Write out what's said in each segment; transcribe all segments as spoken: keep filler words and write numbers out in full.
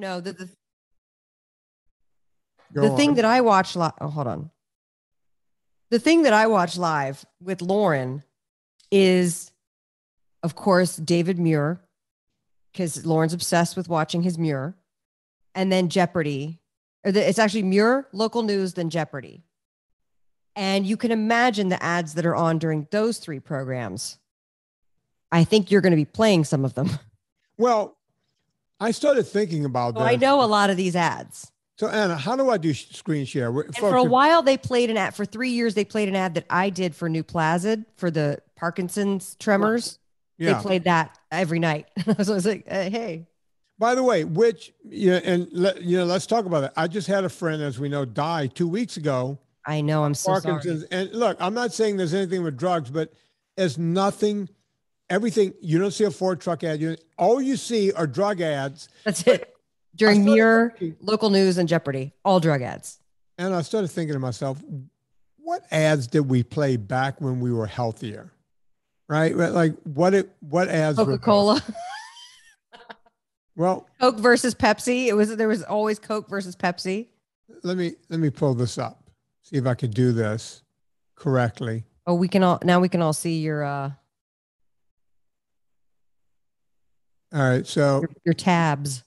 to know that the, the thing that I watch live, oh, hold on. The thing that I watch live with Lauren is, of course, David Muir, because Lauren's obsessed with watching his Muir, and then Jeopardy. Or the, it's actually Muir, local news, then Jeopardy. And you can imagine the ads that are on during those three programs. I think you're going to be playing some of them. Well, I started thinking about that. So I know a lot of these ads. So, Anna, how do I do screen share? And for a while, they played an ad. For three years, they played an ad that I did for New Plazid for the Parkinson's tremors. Yeah. They played that every night. So I was like, uh, hey. By the way, which, you know, and let, you know, let's talk about it. I just had a friend, as we know, die two weeks ago. I know, I'm so Parkinson's. Sorry. And look, I'm not saying there's anything with drugs, but it's nothing, everything. You don't see a Ford truck ad. You, all you see are drug ads. That's but, it. During Muir, thinking, local news, and Jeopardy, all drug ads. And I started thinking to myself, what ads did we play back when we were healthier? Right? Like, what it, what ads? Coca Cola. Well, Coke versus Pepsi. It was, there was always Coke versus Pepsi. Let me, let me pull this up. See if I could do this correctly. Oh, we can all, now we can all see your, uh, all right. So your, your tabs.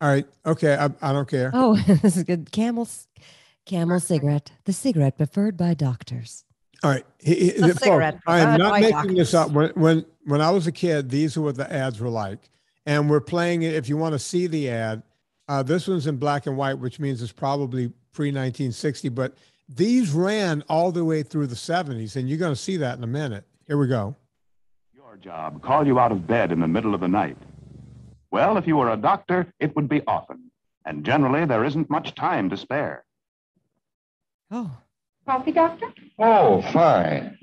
All right. Okay. I, I don't care. Oh, this is good. Camel, Camel cigarette, the cigarette preferred by doctors. All right. He, he, folks, I am not making doctors. this up. When, when, when I was a kid, these are what the ads were like. And we're playing it. If you want to see the ad, uh, this one's in black and white, which means it's probably pre nineteen sixty, but these ran all the way through the seventies. And you're going to see that in a minute. Here we go. Your job, call you out of bed in the middle of the night. Well, if you were a doctor, it would be often, and generally there isn't much time to spare. Oh. Coffee, doctor? Oh, fine.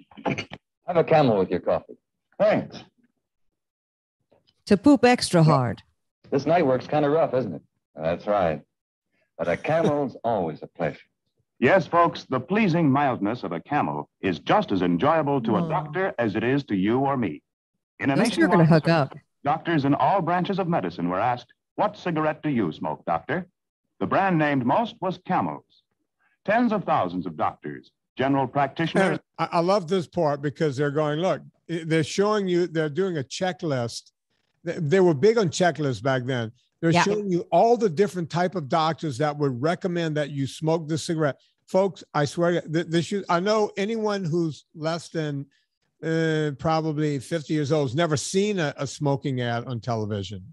Have a Camel with your coffee. Thanks. To poop extra hard. This night work's kind of rough, isn't it? That's right. But a Camel's always a pleasure. Yes, folks, the pleasing mildness of a Camel is just as enjoyable to oh. a doctor as it is to you or me. In a nation, you're going to hook up. Doctors in all branches of medicine were asked, what cigarette do you smoke, doctor? The brand named most was Camel's. Tens of thousands of doctors, general practitioners. I, I love this part because they're going, look, they're showing you, they're doing a checklist. They, they were big on checklists back then. They're yeah. showing you all the different type of doctors that would recommend that you smoke the cigarette. Folks, I swear, th this should, I know anyone who's less than Uh, probably fifty years old, has never seen a, a smoking ad on television,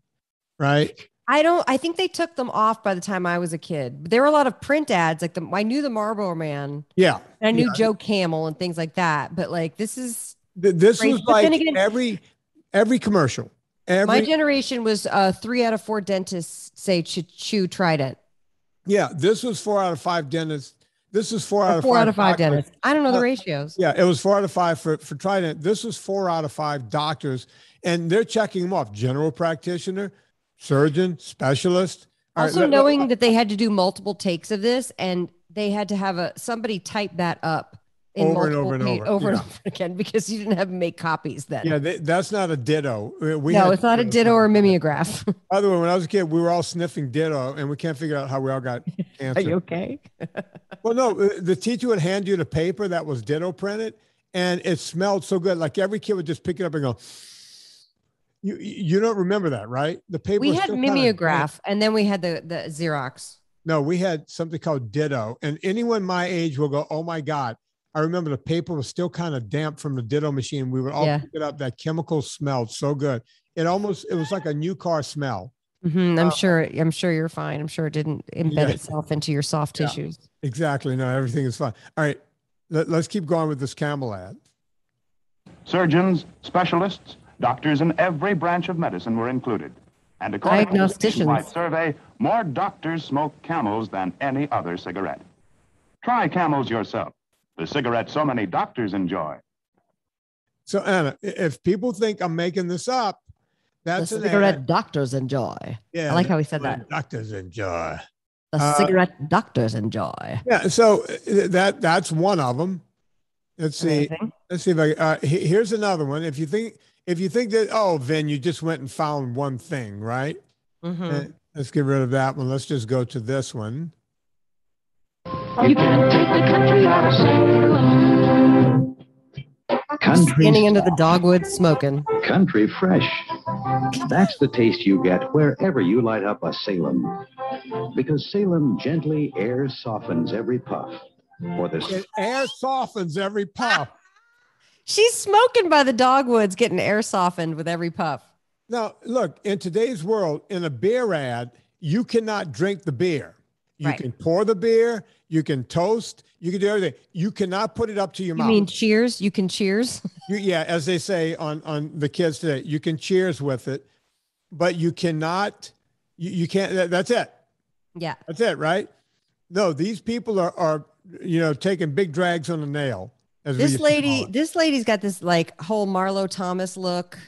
right? I don't, I think they took them off by the time I was a kid. But there were a lot of print ads. Like the, I knew the Marlboro Man. Yeah. And I knew yeah. Joe Camel and things like that. But like, this is, Th this crazy. was but like again, every, every commercial. Every, my generation was uh three out of four dentists say ch chew Trident. Yeah. This was four out of five dentists. This is four out of four five out of five doctors. dentists. I don't know the ratios. Yeah, it was four out of five for, for Trident. This was four out of five doctors, and they're checking them off: general practitioner, surgeon, specialist. Also, right, knowing that they had to do multiple takes of this, and they had to have a somebody type that up in over and over and over, over yeah. and over again because you didn't have to make copies then. Yeah, they, that's not a ditto. We no, it's not a ditto or a mimeograph. By the way, when I was a kid, we were all sniffing ditto, and we can't figure out how we all got cancer. Are you okay? Well, no, the teacher would hand you the paper that was ditto printed, and it smelled so good. Like every kid would just pick it up and go, you you don't remember that, right? The paper we was had mimeograph, kind of, and then we had the, the Xerox. No, we had something called ditto. And anyone my age will go, oh my God. I remember the paper was still kind of damp from the ditto machine. We would all yeah. pick it up. That chemical smelled so good. It almost, it was like a new car smell. Mm-hmm. I'm uh, sure. I'm sure you're fine. I'm sure it didn't embed yeah. itself into your soft yeah. tissues. Exactly. No, everything is fine. All right, let, let's keep going with this Camel ad. Surgeons, specialists, doctors in every branch of medicine were included, and according to the wide survey, more doctors smoke Camels than any other cigarette. Try Camels yourself, the cigarette so many doctors enjoy. So Anna, if people think I'm making this up, that's the cigarette ad. doctors enjoy. Yeah, I like how he said that. Doctors enjoy. The uh, cigarette doctors enjoy. Yeah, so that that's one of them. Let's see. Anything? Let's see if I. Uh, here's another one. If you think if you think that oh, Vin, you just went and found one thing, right? Mm-hmm. And Let's get rid of that one. Let's just go to this one. You can't take the country out of sale. Country standing into the dogwood smoking. Country fresh. That's the taste you get wherever you light up a Salem. Because Salem gently air softens every puff. Or the air softens every puff. She's smoking by the dogwoods, getting air softened with every puff. Now, look, in today's world, in a beer ad, you cannot drink the beer. You right. can pour the beer. You can toast. You can do everything. You cannot put it up to your you mouth. You mean cheers? You can cheers? You, yeah, as they say on, on the kids today, you can cheers with it, but you cannot, you, you can't, that, that's it. Yeah. That's it, right? No, these people are, are you know, taking big drags on the nail. As this lady, this lady's got this like whole Marlo Thomas look,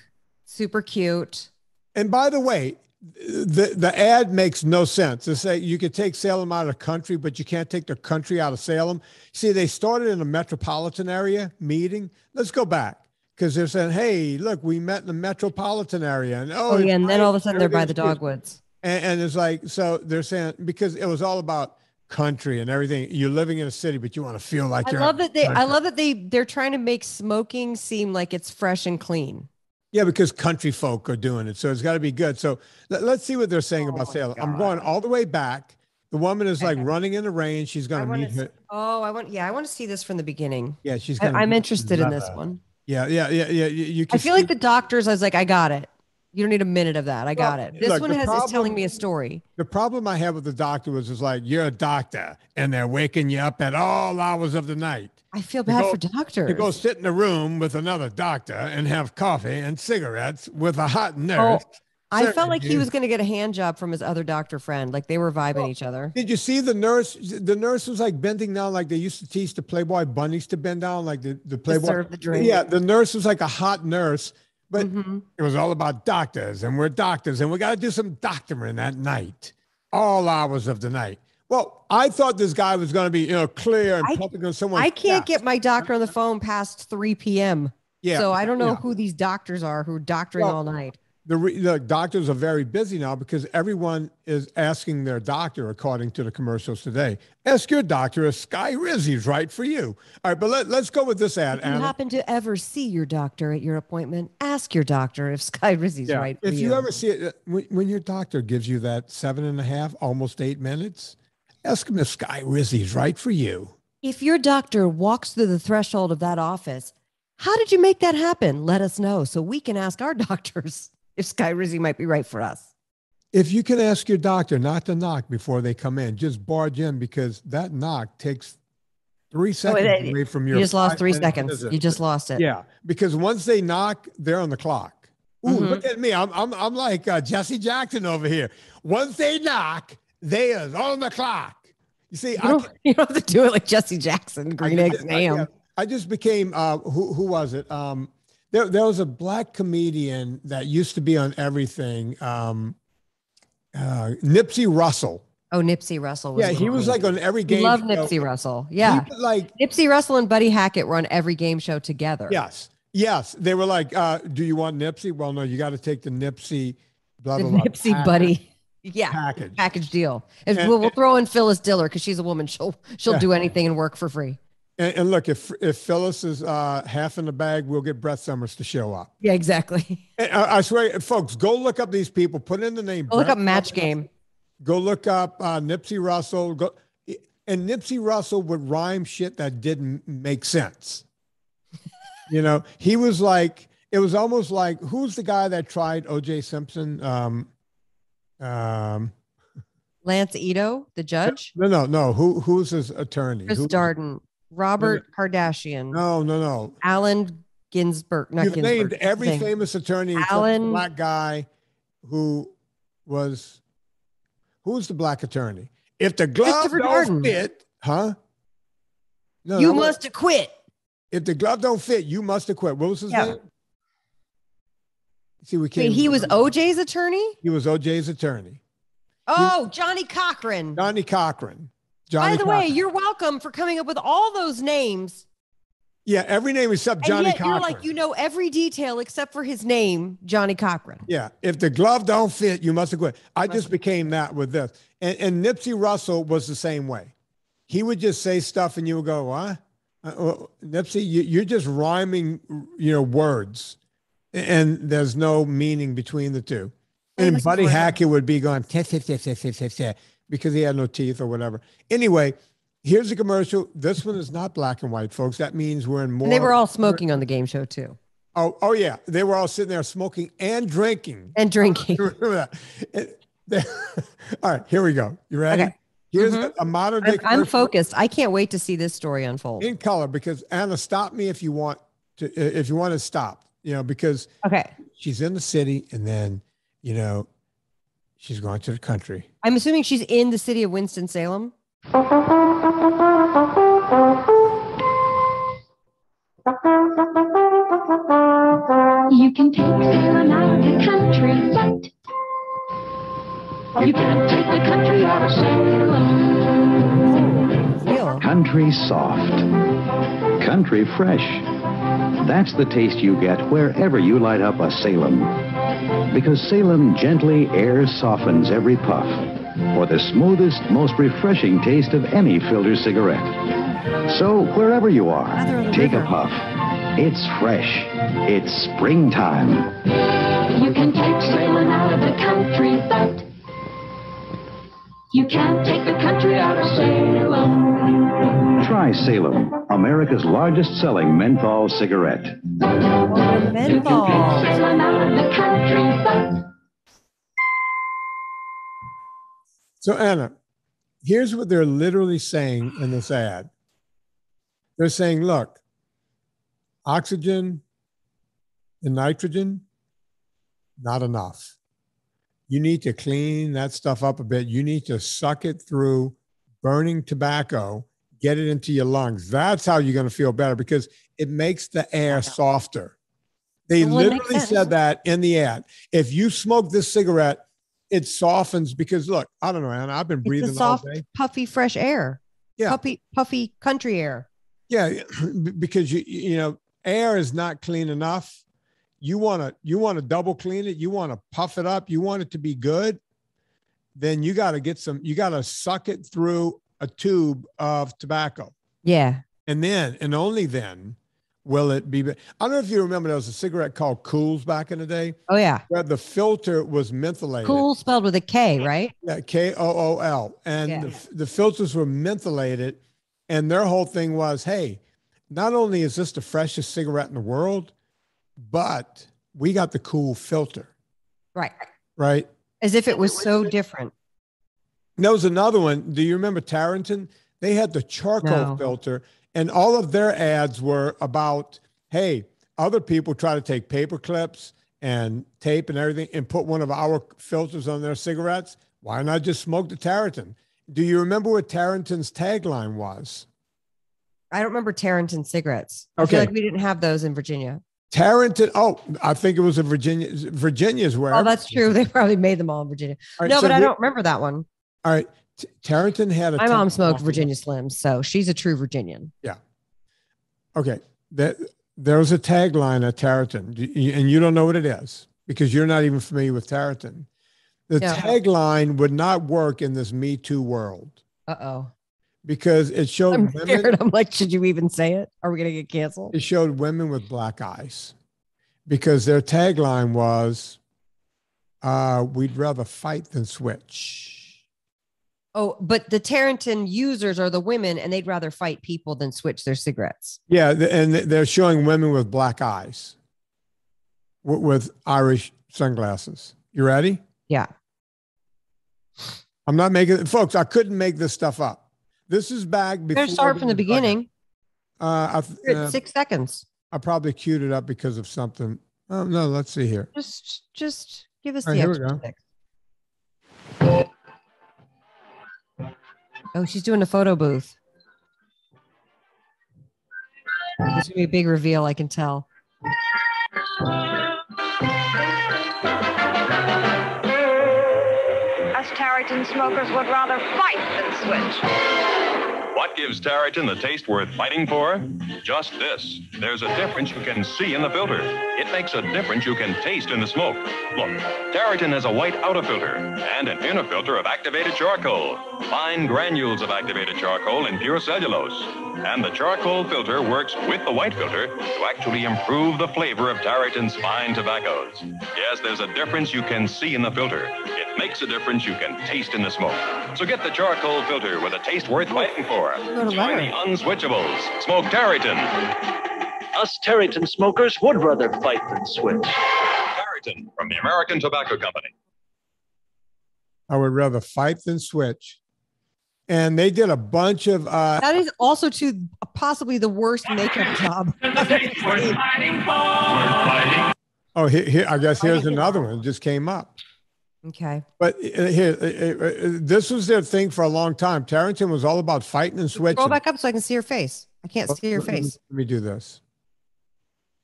super cute. And by the way, The the ad makes no sense. They say you could take Salem out of the country, but you can't take the country out of Salem. See, they started in a metropolitan area meeting. Let's go back because they're saying, "Hey, look, we met in the metropolitan area," and oh, oh yeah, and then all of a sudden they're by the dogwoods. And, and it's like so they're saying because it was all about country and everything. You're living in a city, but you want to feel like I you're love that they. Country. I love that they they're trying to make smoking seem like it's fresh and clean. Yeah, because country folk are doing it. So it's got to be good. So let, let's see what they're saying oh about Salem. God. I'm going all the way back. The woman is like running in the rain. She's going to meet her. Oh, I want. Yeah, I want to see this from the beginning. Yeah, she's going to. I'm interested in this one. Yeah, yeah, yeah, yeah. You, you can I feel see. like the doctors, I was like, I got it. You don't need a minute of that. I got well, it. This look, one has, problem, is telling me a story. The problem I had with the doctor was, is like, you're a doctor and they're waking you up at all hours of the night. I feel bad go, for doctors. To go sit in a room with another doctor and have coffee and cigarettes with a hot nurse. Oh, I felt like he was going to get a hand job from his other doctor friend. Like they were vibing well, each other. Did you see the nurse? The nurse was like bending down like they used to teach the Playboy bunnies to bend down like the, the Playboy. To serve the drink. Yeah, the nurse was like a hot nurse. But mm-hmm. it was all about doctors and we're doctors and we got to do some doctoring that night, all hours of the night. Well, I thought this guy was going to be, you know, clear and pumping on someone. I can't get my doctor on the phone past three p m Yeah. So I don't know yeah. who these doctors are who are doctoring well, all night. The, re the doctors are very busy now because everyone is asking their doctor, according to the commercials today. Ask your doctor if Skyrizi's right for you. All right, but let, let's go with this ad. If you Anna. happen to ever see your doctor at your appointment, ask your doctor if Skyrizi's yeah. right for if you. If you ever see it, when, when your doctor gives you that seven and a half, almost eight minutes, ask him if Skyrizi's right for you. If your doctor walks through the threshold of that office, how did you make that happen? Let us know so we can ask our doctors if Skyrizi might be right for us. If you can ask your doctor not to knock before they come in, just barge in because that knock takes three seconds oh, it, away from your- You just lost three seconds. Visit. You just lost it. Yeah, because once they knock, they're on the clock. Ooh, mm-hmm. Look at me. I'm, I'm, I'm like uh, Jesse Jackson over here. Once they knock, they are on the clock. You see, you I don't, you don't have to do it like Jesse Jackson, Green Eggs and Ham. I just became, uh, who, who was it? Um, There, there was a black comedian that used to be on everything. Um, uh, Nipsey Russell. Oh, Nipsey Russell. Was yeah, he was like on every game. Love show. Nipsey Russell. Yeah, he, like Nipsey Russell and Buddy Hackett were on every game show together. Yes, yes, they were like, uh, "Do you want Nipsey?" Well, no, you got to take the Nipsey. Blah, the blah, Nipsey blah, Buddy. Package. Yeah, package, package deal. And, and, we'll, we'll throw in Phyllis Diller because she's a woman. She'll she'll yeah. do anything and work for free. And, and look, if if Phyllis is uh, half in the bag, we'll get Brett Summers to show up. Yeah, exactly. And I, I swear, folks, go look up these people. Put in the name. Go look up Match Game. Go look up uh, Nipsey Russell. Go, and Nipsey Russell would rhyme shit that didn't make sense. You know, he was like, it was almost like, who's the guy that tried O J Simpson? Um, um, Lance Ito, the judge? No, no, no. Who who's his attorney? Chris Darden. Robert Kardashian. No, no, no. Allen Ginsberg. Not You've Ginsberg, named every thing. famous attorney. Allen, black guy who was, who's the black attorney? If the glove don't Darden. fit, huh? No, you no, must acquit. If the glove don't fit, you must acquit. What was his yeah. name? See, we can't. Wait, he was O J's attorney? He was O J's attorney. Oh, was, Johnny Cochran. Johnny Cochran. Johnny By the Cochran. way, you're welcome for coming up with all those names Yeah, every name except Johnny Cochran. You're like, you know every detail except for his name, Johnny Cochran. Yeah, if the glove don't fit, you must have quit. I just became that with this. And, and Nipsey Russell was the same way. He would just say stuff and you would go, what? Uh, well, Nipsey, you, you're just rhyming, you know, words. And there's no meaning between the two. And Buddy Hackett would be going, because he had no teeth or whatever. Anyway, here's a commercial. This one is not black and white, folks. That means we're in more. And they were all smoking on the game show, too. Oh, oh yeah. They were all sitting there smoking and drinking. And drinking. Remember that. All right, here we go. You ready? Okay. Here's mm-hmm. a, a modern day commercial. I'm focused. I can't wait to see this story unfold. In color, because Anna, stop me if you want to, if you want to stop, you know, because okay. she's in the city and then, you know, she's going to the country. I'm assuming she's in the city of Winston-Salem. You can take Salem out of the country, but you can't take the country out of Salem. Country soft, country fresh. That's the taste you get wherever you light up a Salem. Because Salem gently air softens every puff for the smoothest, most refreshing taste of any filter cigarette. So wherever you are, take a puff. It's fresh. It's springtime. You can take Salem out of the country, but you can't take the country out of Salem. Try Salem, America's largest selling menthol cigarette. Oh, menthol. You can take Salem out of the country, but... So, Anna, here's what they're literally saying in this ad. They're saying, look, oxygen and nitrogen, not enough. You need to clean that stuff up a bit. You need to suck it through burning tobacco, get it into your lungs. That's how you're going to feel better, because it makes the air softer. They well, literally said that in the ad. If you smoke this cigarette, it softens, because look, I don't know, Anna, I've been breathing it's soft, all day. Puffy, fresh air. Yeah. Puffy, puffy country air. Yeah. Because you, you know, air is not clean enough. You want to, you want to double clean it. You want to puff it up. You want it to be good. Then you got to get some, you got to suck it through a tube of tobacco. Yeah. And then, and only then will it be? I don't know if you remember, there was a cigarette called Kools back in the day. Oh, yeah. Where the filter was mentholated. Kools spelled with a K, right? Yeah, K O O L. And yeah. the, the filters were mentholated. And their whole thing was, hey, not only is this the freshest cigarette in the world, but we got the cool filter. Right. Right. As if it was so different. And there was another one. Do you remember Tareyton? They had the charcoal no. filter. And all of their ads were about, hey, other people try to take paper clips and tape and everything and put one of our filters on their cigarettes. Why not just smoke the Tareyton? Do you remember what Tareyton's tagline was? I don't remember Tareyton cigarettes. Okay. I feel like we didn't have those in Virginia. Tareyton. Oh, I think it was in Virginia. Virginia's where. Oh, that's true. They probably made them all in Virginia. All right, no, so but I don't remember that one. All right. Tareyton had a my mom smoked coffee. Virginia Slims, so she's a true Virginian. Yeah. Okay. That there was a tagline at Tareyton, and you don't know what it is because you're not even familiar with Tareyton. The no. tagline would not work in this Me Too world. Uh oh. Because it showed I'm women. Scared. I'm like, should you even say it? Are we gonna get canceled? It showed women with black eyes, because their tagline was, uh, "We'd rather fight than switch." Oh, but the Tareyton users are the women, and they'd rather fight people than switch their cigarettes. Yeah, and they're showing women with black eyes, with Irish sunglasses. You ready? Yeah. I'm not making it. Folks, I couldn't make this stuff up. This is back before. Let's start from the beginning. Uh, I, uh, six seconds. I probably queued it up because of something. Oh, no, let's see here. Just, just give us the extra six. Oh, she's doing a photo booth. This is gonna be a big reveal, I can tell. Us Tareyton smokers would rather fight than switch. What gives Tareyton the taste worth fighting for? Just this. There's a difference you can see in the filter. It makes a difference you can taste in the smoke. Look, Tareyton has a white outer filter and an inner filter of activated charcoal. Fine granules of activated charcoal in pure cellulose. And the charcoal filter works with the white filter to actually improve the flavor of Tareyton's fine tobaccos. Yes, there's a difference you can see in the filter. It makes a difference you can taste in the smoke. So get the charcoal filter with a taste worth fighting for. Join the unswitchables. Smoke Tareyton. Us Tareyton smokers would rather fight than switch. Tareyton from the American Tobacco Company. I would rather fight than switch. And they did a bunch of... Uh, that is also to possibly the worst makeup job. Oh, here, here, I guess here's another one. It just came up. Okay. But here, this was their thing for a long time. Tareyton was all about fighting and switching. Scroll back up so I can see your face. I can't oh, see your let face. Me, let me do this.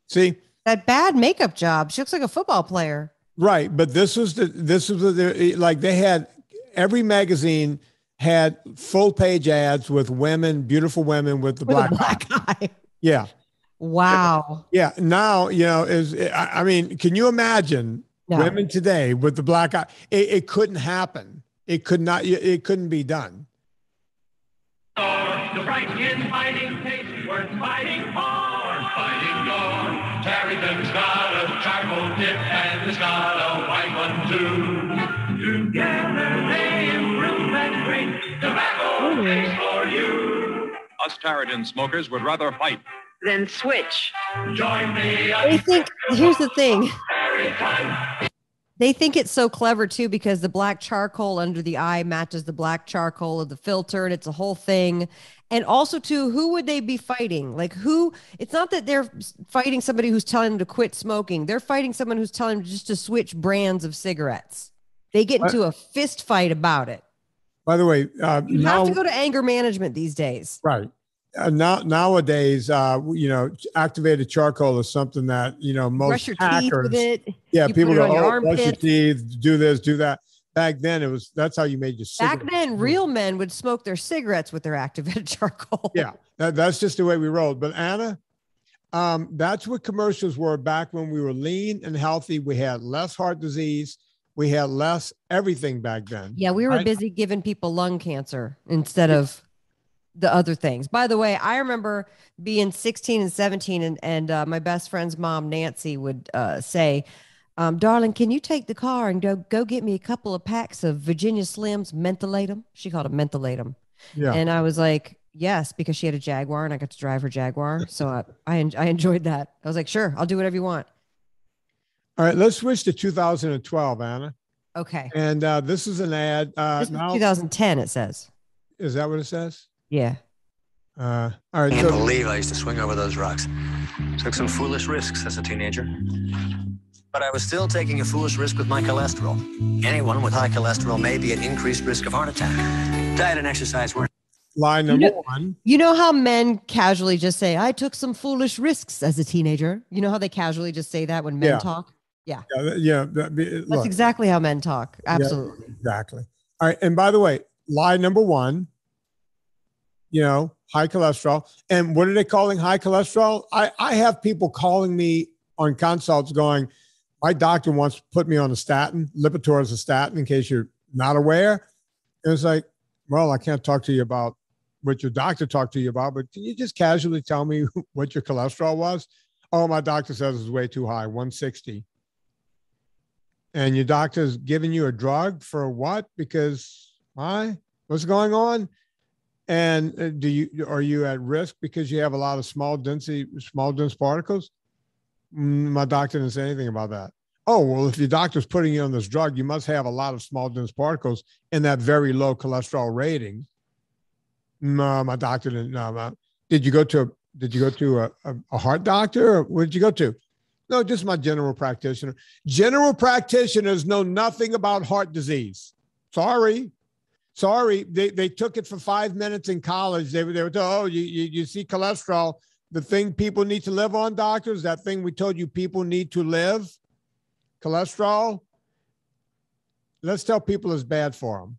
See? That bad makeup job. She looks like a football player. Right. But this was the, this was the, like they had every magazine had full page ads with women, beautiful women with the with black, black eye. eye. Yeah. Wow. Yeah. Now, you know, is, I mean, can you imagine no. women today with the black eye? It, it couldn't happen. It could not, it couldn't be done. The right is fighting taste worth fighting for. Fighting for. Tareyton's got a charcoal dip and it's got a white one too. Together they improve and great tobacco taste for you. Us Tareyton smokers would rather fight than switch. Join me. They think, here's the thing. They think it's so clever too because the black charcoal under the eye matches the black charcoal of the filter and it's a whole thing. And also too, who would they be fighting? Like who, it's not that they're fighting somebody who's telling them to quit smoking. They're fighting someone who's telling them just to switch brands of cigarettes. They get into a fist fight about it. By the way, uh, you now, have to go to anger management these days. Right. Uh, now, nowadays, uh, you know, activated charcoal is something that, you know, most brush your hackers, teeth with it. Yeah, you people go, oh, brush your teeth, do this, do that. Back then, it was, that's how you made your cigarette. Back then, real men would smoke their cigarettes with their activated charcoal. Yeah, that, that's just the way we rolled. But Anna, um, that's what commercials were back when we were lean and healthy. We had less heart disease. We had less everything back then. Yeah, we were right? busy giving people lung cancer instead yeah. of... the other things. By the way, I remember being sixteen and seventeen and, and uh, my best friend's mom, Nancy, would uh, say, um, darling, can you take the car and go, go get me a couple of packs of Virginia Slims mentholatum? She called them mentholatum. Yeah. And I was like, yes, because she had a Jaguar and I got to drive her Jaguar. So I, I, en I enjoyed that. I was like, sure, I'll do whatever you want. All right, let's switch to two thousand twelve, Anna. Okay. And uh, this is an ad. Uh, this is two thousand ten, it says. Is that what it says? Yeah. Uh, all right. I can't believe I used to swing over those rocks. Took some foolish risks as a teenager. But I was still taking a foolish risk with my cholesterol. Anyone with high cholesterol may be at increased risk of heart attack. Diet and exercise were... Line number you know, one. You know how men casually just say, I took some foolish risks as a teenager? You know how they casually just say that when men yeah. talk? Yeah. Yeah. yeah that be, That's look. exactly how men talk. Absolutely. Yeah, exactly. All right. And by the way, lie number one. You know, high cholesterol. And what are they calling high cholesterol? I, I have people calling me on consults going, my doctor wants to put me on a statin. Lipitor is a statin in case you're not aware. And it's like, well, I can't talk to you about what your doctor talked to you about, but can you just casually tell me what your cholesterol was? Oh, my doctor says it's way too high, one sixty. And your doctor's giving you a drug for what? Because why? What's going on? And do you are you at risk because you have a lot of small density, small dense particles? My doctor didn't say anything about that. Oh, well, if your doctor's putting you on this drug, you must have a lot of small dense particles in that very low cholesterol rating. No, my doctor didn't know about. Did you go to a, did you go to a, a, a heart doctor? Or what did you go to? No, just my general practitioner. General practitioners know nothing about heart disease. Sorry. Sorry, they, they took it for five minutes in college. They, they were told, oh, you, you, you see cholesterol, the thing people need to live on, doctors, that thing we told you people need to live, cholesterol. Let's tell people it's bad for them.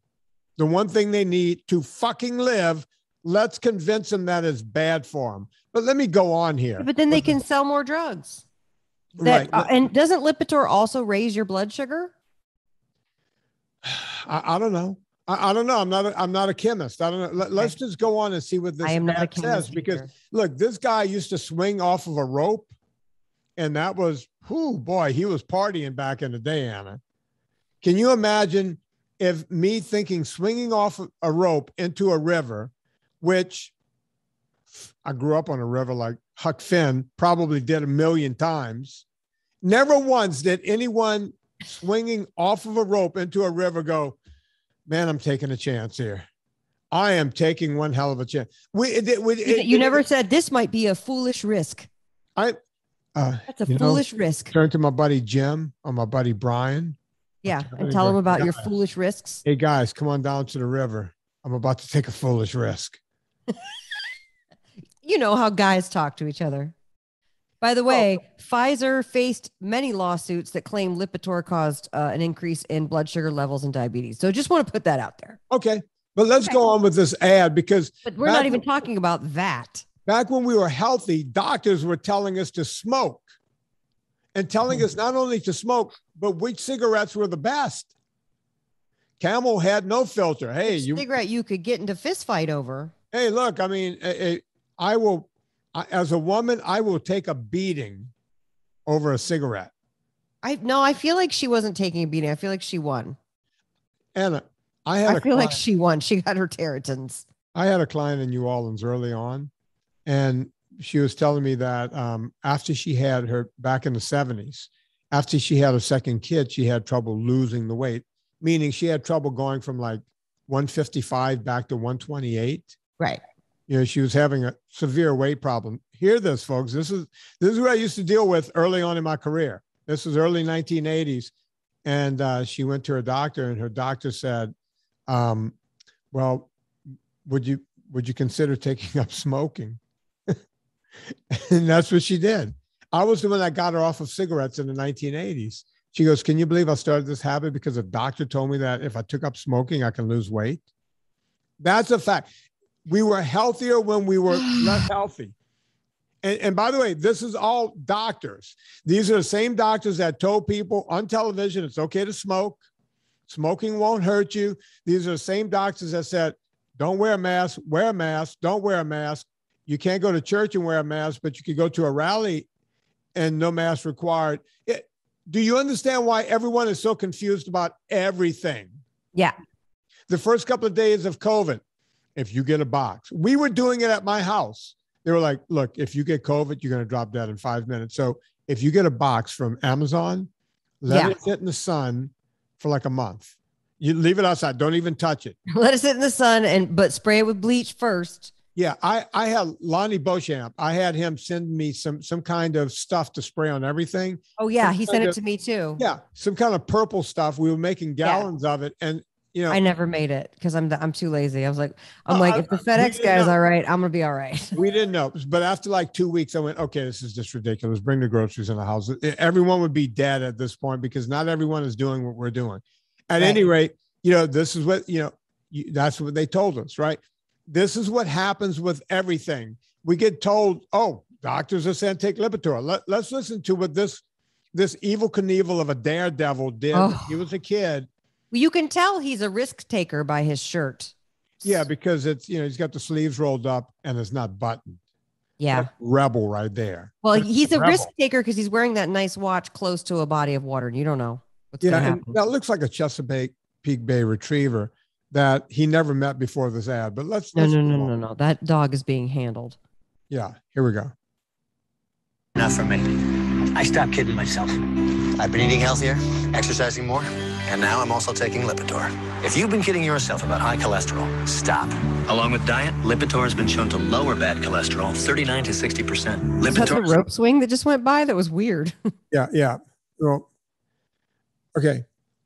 The one thing they need to fucking live, Let's convince them that it's bad for them. But let me go on here. But then they can sell more drugs. That, right. Uh, and doesn't Lipitor also raise your blood sugar? I, I don't know. I, I don't know. I'm not. A, I'm not a chemist. I don't know. Let, let's just go on and see what this I am not a chemist says. Because look, this guy used to swing off of a rope, and that was, whoo, boy, he was partying back in the day, Anna. Can you imagine if me thinking swinging off a rope into a river, which I grew up on a river like Huck Finn, probably did a million times. Never once did anyone swinging off of a rope into a river go, man, I'm taking a chance here. I am taking one hell of a chance. We, it, we, it, you it, never it, said this might be a foolish risk. I. Uh, That's a foolish know, risk. Turn to my buddy Jim or my buddy Brian. Yeah, and tell him about your foolish risks. Hey, guys, come on down to the river. I'm about to take a foolish risk. You know how guys talk to each other. By the way, oh. Pfizer faced many lawsuits that claim Lipitor caused uh, an increase in blood sugar levels and diabetes. So just want to put that out there. Okay, but let's okay. go on with this ad because. But we're not even when, talking about that. Back when we were healthy, doctors were telling us to smoke and telling mm-hmm. us not only to smoke, but which cigarettes were the best. Camel had no filter. Hey, which you cigarette you could get into fist fight over. Hey, look, I mean, it, I will, I, as a woman, I will take a beating over a cigarette. I no, I feel like she wasn't taking a beating. I feel like she won. Anna, I had. I a feel client. like she won. She got her Tareytons. I had a client in New Orleans early on, and she was telling me that um, after she had her back in the seventies, after she had her second kid, she had trouble losing the weight, meaning she had trouble going from like one fifty-five back to one twenty-eight. Right. You know, she was having a severe weight problem. Hear this, folks. This is this is what I used to deal with early on in my career. This was early nineteen eighties. And uh, she went to her doctor, and her doctor said, um, well, would you would you consider taking up smoking? And that's what she did. I was the one that got her off of cigarettes in the nineteen eighties. She goes, can you believe I started this habit because a doctor told me that if I took up smoking, I can lose weight? That's a fact. We were healthier when we were less healthy. And, and by the way, this is all doctors. These are the same doctors that told people on television, it's okay to smoke. Smoking won't hurt you. These are the same doctors that said, don't wear a mask, wear a mask, don't wear a mask. You can't go to church and wear a mask, but you could go to a rally and no mask required. It, do you understand why everyone is so confused about everything? Yeah. The first couple of days of COVID, if you get a box, we were doing it at my house. They were like, look, if you get COVID, you're going to drop dead in five minutes. So if you get a box from Amazon, let yeah. it sit in the sun for like a month. You leave it outside. Don't even touch it. Let it sit in the sun, and but spray it with bleach first. Yeah, I, I had Lonnie Beauchamp. I had him send me some some kind of stuff to spray on everything. Oh, yeah. Some he sent it of, to me, too. Yeah. Some kind of purple stuff. We were making gallons yeah. of it. And, you know, I never made it because I'm the, I'm too lazy. I was like, I'm uh, like, I, if the FedEx guy is all right, I'm going to be all right. We didn't know. But after like two weeks, I went, okay, this is just ridiculous. Bring the groceries in the house. Everyone would be dead at this point because not everyone is doing what we're doing. At right. any rate, you know, this is what, you know, you, that's what they told us, right? This is what happens with everything. We get told, oh, doctors are saying take Lipitor. Let, let's listen to what this, this evil Knievel of a daredevil did oh. when he was a kid. You can tell he's a risk taker by his shirt. Yeah, because it's, you know, he's got the sleeves rolled up and it's not buttoned. Yeah. Like rebel right there. Well, it's he's a rebel. risk taker because he's wearing that nice watch close to a body of water. And you don't know what's yeah, going to happen. That looks like a Chesapeake Peak Bay retriever that he never met before this ad. But let's... No, let's no, no, no, no, no. That dog is being handled. Yeah, here we go. Not for me. I stopped kidding myself. I've been eating healthier, exercising more, and now I'm also taking Lipitor. If you've been kidding yourself about high cholesterol, stop. Along with diet, Lipitor has been shown to lower bad cholesterol thirty-nine to sixty percent. Lipitor. That's a rope swing that just went by? That was weird. yeah, yeah. Well, okay.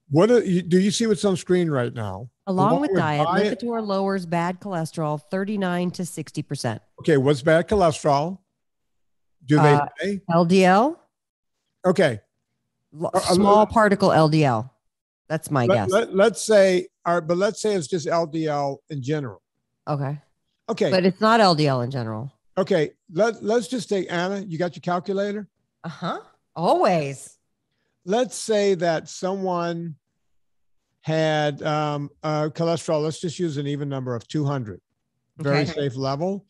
What are you, do you see what's on screen right now? Along with, with diet, diet, Lipitor lowers bad cholesterol thirty-nine to sixty percent. Okay, what's bad cholesterol? Do they uh, say? L D L? Okay. L small uh, particle L D L. That's my let, guess. Let, let's say, all right, but let's say it's just L D L in general. Okay. Okay. But it's not L D L in general. Okay. Let, let's just say, Anna, you got your calculator? Uh-huh. Always. Let's say that someone had um, uh, cholesterol. Let's just use an even number of two hundred. Very okay. safe level.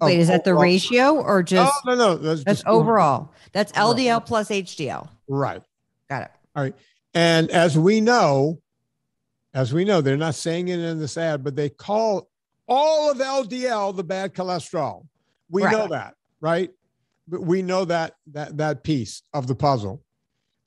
Wait, oh, is that the oh, ratio or just? Oh, no, no. That's, that's just overall. That's L D L plus H D L. Right. Got it. All right. And as we know, as we know, they're not saying it in this ad, but they call all of L D L the bad cholesterol. We right. know that, right? But we know that, that, that piece of the puzzle.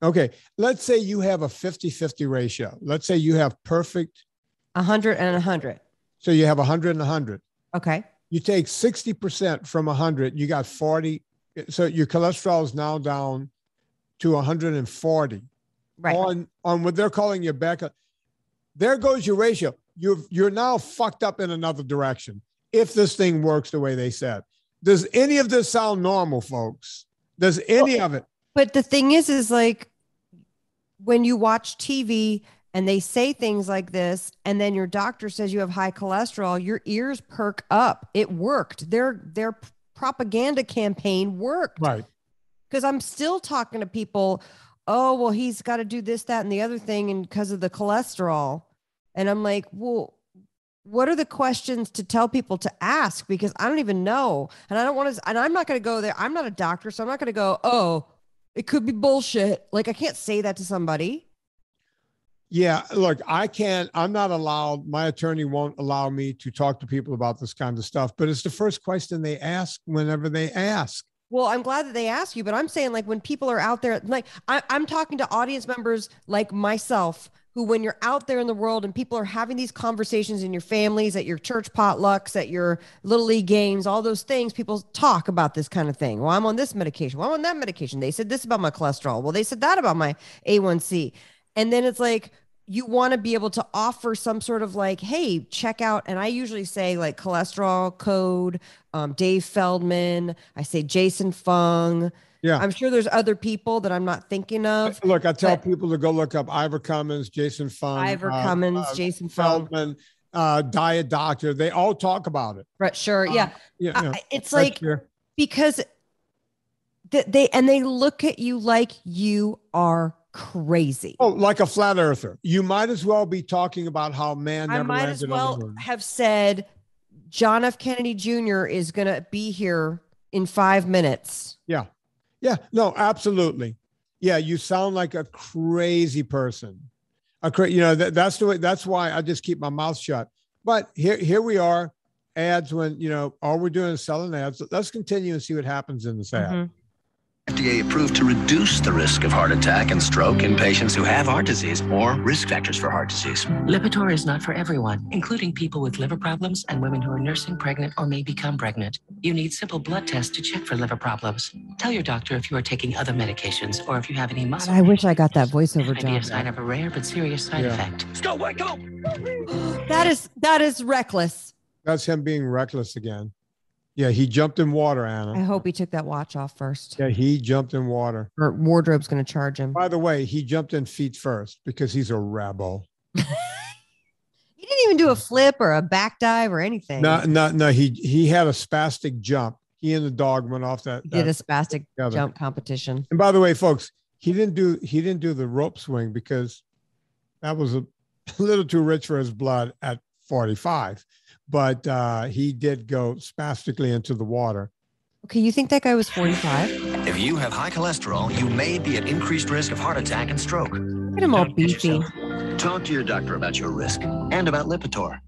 Okay. Let's say you have a fifty fifty ratio. Let's say you have perfect. one hundred and one hundred. So you have one hundred and one hundred. Okay. You take sixty percent from one hundred, you got forty. So your cholesterol is now down to one hundred forty. Right. On, on what they're calling your back. There goes your ratio. You've, you're now fucked up in another direction if this thing works the way they said. Does any of this sound normal, folks? Does any well, of it? But the thing is, is like when you watch T V and they say things like this, and then your doctor says you have high cholesterol, your ears perk up. It worked. Their, their propaganda campaign worked. Right. Because I'm still talking to people, oh, well, he's got to do this, that, and the other thing, and because of the cholesterol. And I'm like, well, what are the questions to tell people to ask? Because I don't even know. And I don't want to, and I'm not going to go there. I'm not a doctor, so I'm not going to go, oh, it could be bullshit. Like, I can't say that to somebody. Yeah, look, I can't, I'm not allowed, my attorney won't allow me to talk to people about this kind of stuff, but it's the first question they ask whenever they ask. Well, I'm glad that they ask you, but I'm saying, like, when people are out there, like I, I'm talking to audience members like myself, who when you're out there in the world and people are having these conversations in your families, at your church potlucks, at your Little League games, all those things, people talk about this kind of thing. Well, I'm on this medication. Well, I'm on that medication. They said this about my cholesterol. Well, they said that about my A one C. And then it's like, you want to be able to offer some sort of like, hey, check out. And I usually say like cholesterol code, um, Dave Feldman. I say Jason Fung. Yeah. I'm sure there's other people that I'm not thinking of. Look, I tell people to go look up Ivor Cummins, Jason Fung. Ivor uh, Cummins, uh, Jason Feldman, Fung. Uh, Diet Doctor. They all talk about it. Right. Sure. Yeah. Um, yeah, yeah. I, it's like, sure. because th- they, and they look at you like you are crazy. Oh, like a flat earther. You might as well be talking about how man never I might landed as well on the moon. Have said John F. Kennedy Junior is going to be here in five minutes. Yeah. Yeah. No, absolutely. Yeah. You sound like a crazy person. A cra- you know, th- that's the way, that's why I just keep my mouth shut. But here, here we are, ads when, you know, all we're doing is selling ads. Let's continue and see what happens in this ad. Mm-hmm. F D A approved to reduce the risk of heart attack and stroke in patients who have heart disease or risk factors for heart disease. Lipitor is not for everyone, including people with liver problems and women who are nursing, pregnant, or may become pregnant. You need simple blood tests to check for liver problems. Tell your doctor if you are taking other medications or if you have any muscle. I wish I got that voiceover job. Maybe a sign of a rare but serious side yeah. effect. Let's go, wake up! That is, that is reckless. That's him being reckless again. Yeah, he jumped in water, Anna. I hope he took that watch off first. Yeah, he jumped in water. Or wardrobe's going to charge him. By the way, he jumped in feet first because he's a rabble. He didn't even do a flip or a back dive or anything. No, no, no. He he had a spastic jump. He and the dog went off that. He did that a spastic together. Jump competition. And by the way, folks, he didn't do he didn't do the rope swing because that was a little too rich for his blood at forty-five. But uh, he did go spastically into the water. Okay, you think that guy was forty-five? If you have high cholesterol, you may be at increased risk of heart attack and stroke. Look at him all beefy. Talk to your doctor about your risk and about Lipitor.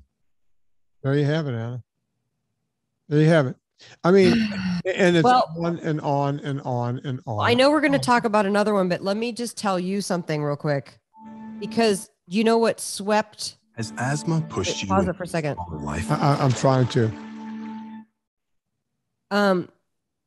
There you have it, Anna. There you have it. I mean, and it's well, on and on and on and on. I know we're going to talk about another one, but let me just tell you something real quick. Because you know what swept... Has asthma pushed Wait, you? Pause it for a second. Life? I, I'm trying to. Um,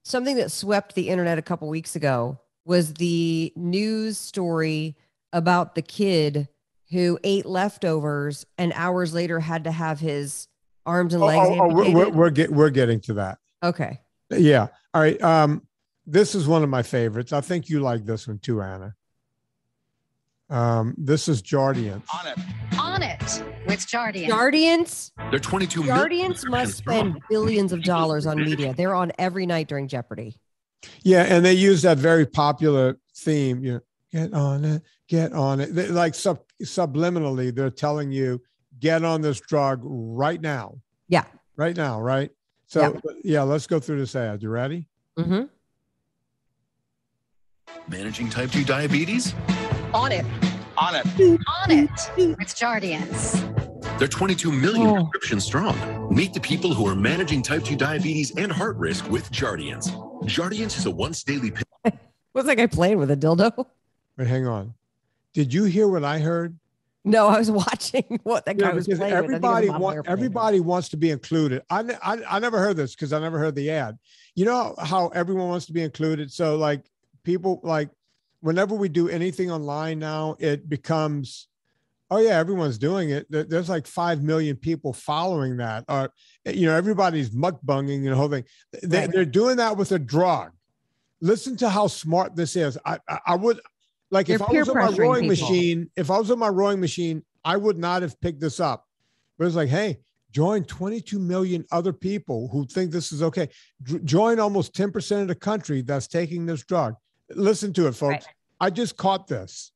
something that swept the internet a couple weeks ago was the news story about the kid who ate leftovers and hours later had to have his arms and legs. Oh, oh, oh we're we're, get, we're getting to that. Okay. Yeah. All right. Um, this is one of my favorites. I think you like this one too, Anna. Um, this is Jardiance. On it. On it. it with Jardiance. Jardiance? They're twenty-two Jardiance million must spend wrong. billions of dollars on media. They're on every night during Jeopardy. Yeah, and they use that very popular theme, you know, get on it, get on it. They, like sub, subliminally, they're telling you, get on this drug right now. Yeah. Right now, right? So, yeah, yeah let's go through this ad. You ready? Mm-hmm. Managing type two diabetes? On it. On it. On it. It's Jardiance. They're twenty-two million oh. prescriptions strong. Meet the people who are managing type two diabetes and heart risk with Jardiance. Jardiance is a once daily pill. It was like I played with a dildo. But hang on. Did you hear what I heard? No, I was watching what that guy yeah, was playing. Everybody, wa- everybody wants to be included. I, I, I never heard this because I never heard the ad. You know how everyone wants to be included? So like people like whenever we do anything online now, it becomes, oh, yeah, everyone's doing it. There's like five million people following that. Or, you know, everybody's mukbanging and the whole thing. They, right. They're doing that with a drug. Listen to how smart this is. I, I, I would like You're if I was on my rowing people. machine, if I was on my rowing machine, I would not have picked this up. But it's like, hey, join twenty-two million other people who think this is okay. D- join almost ten percent of the country that's taking this drug. Listen to it, folks. Right. I just caught this.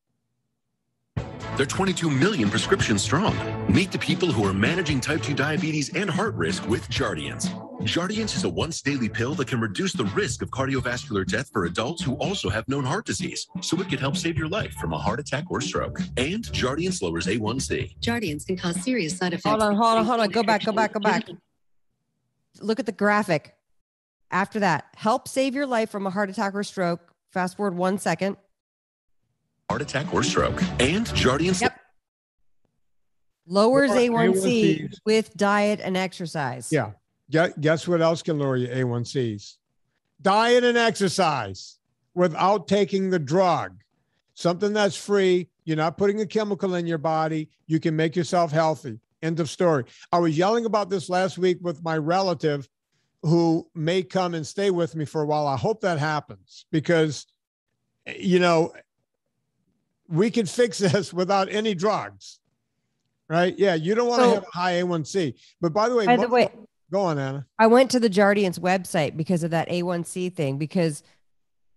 They're twenty-two million prescriptions strong. Meet the people who are managing type two diabetes and heart risk with Jardiance. Jardiance is a once-daily pill that can reduce the risk of cardiovascular death for adults who also have known heart disease, so it could help save your life from a heart attack or stroke. And Jardiance lowers A one C. Jardiance can cause serious side effects. Hold on, hold on, hold on. Go back, go back, go back. Look at the graphic. After that, help save your life from a heart attack or stroke. Fast forward one second. Heart attack or stroke. And Jardiance yep. lowers A one C with diet and exercise. Yeah. Guess what else can lower your A one Cs? Diet and exercise without taking the drug. Something that's free. You're not putting a chemical in your body. You can make yourself healthy. End of story. I was yelling about this last week with my relative who may come and stay with me for a while. I hope that happens because, you know, we can fix this without any drugs, right? Yeah, you don't want to so, have a high A one C. But by the way, by the way go, go on, Anna. I went to the Jardiance website because of that A one C thing, because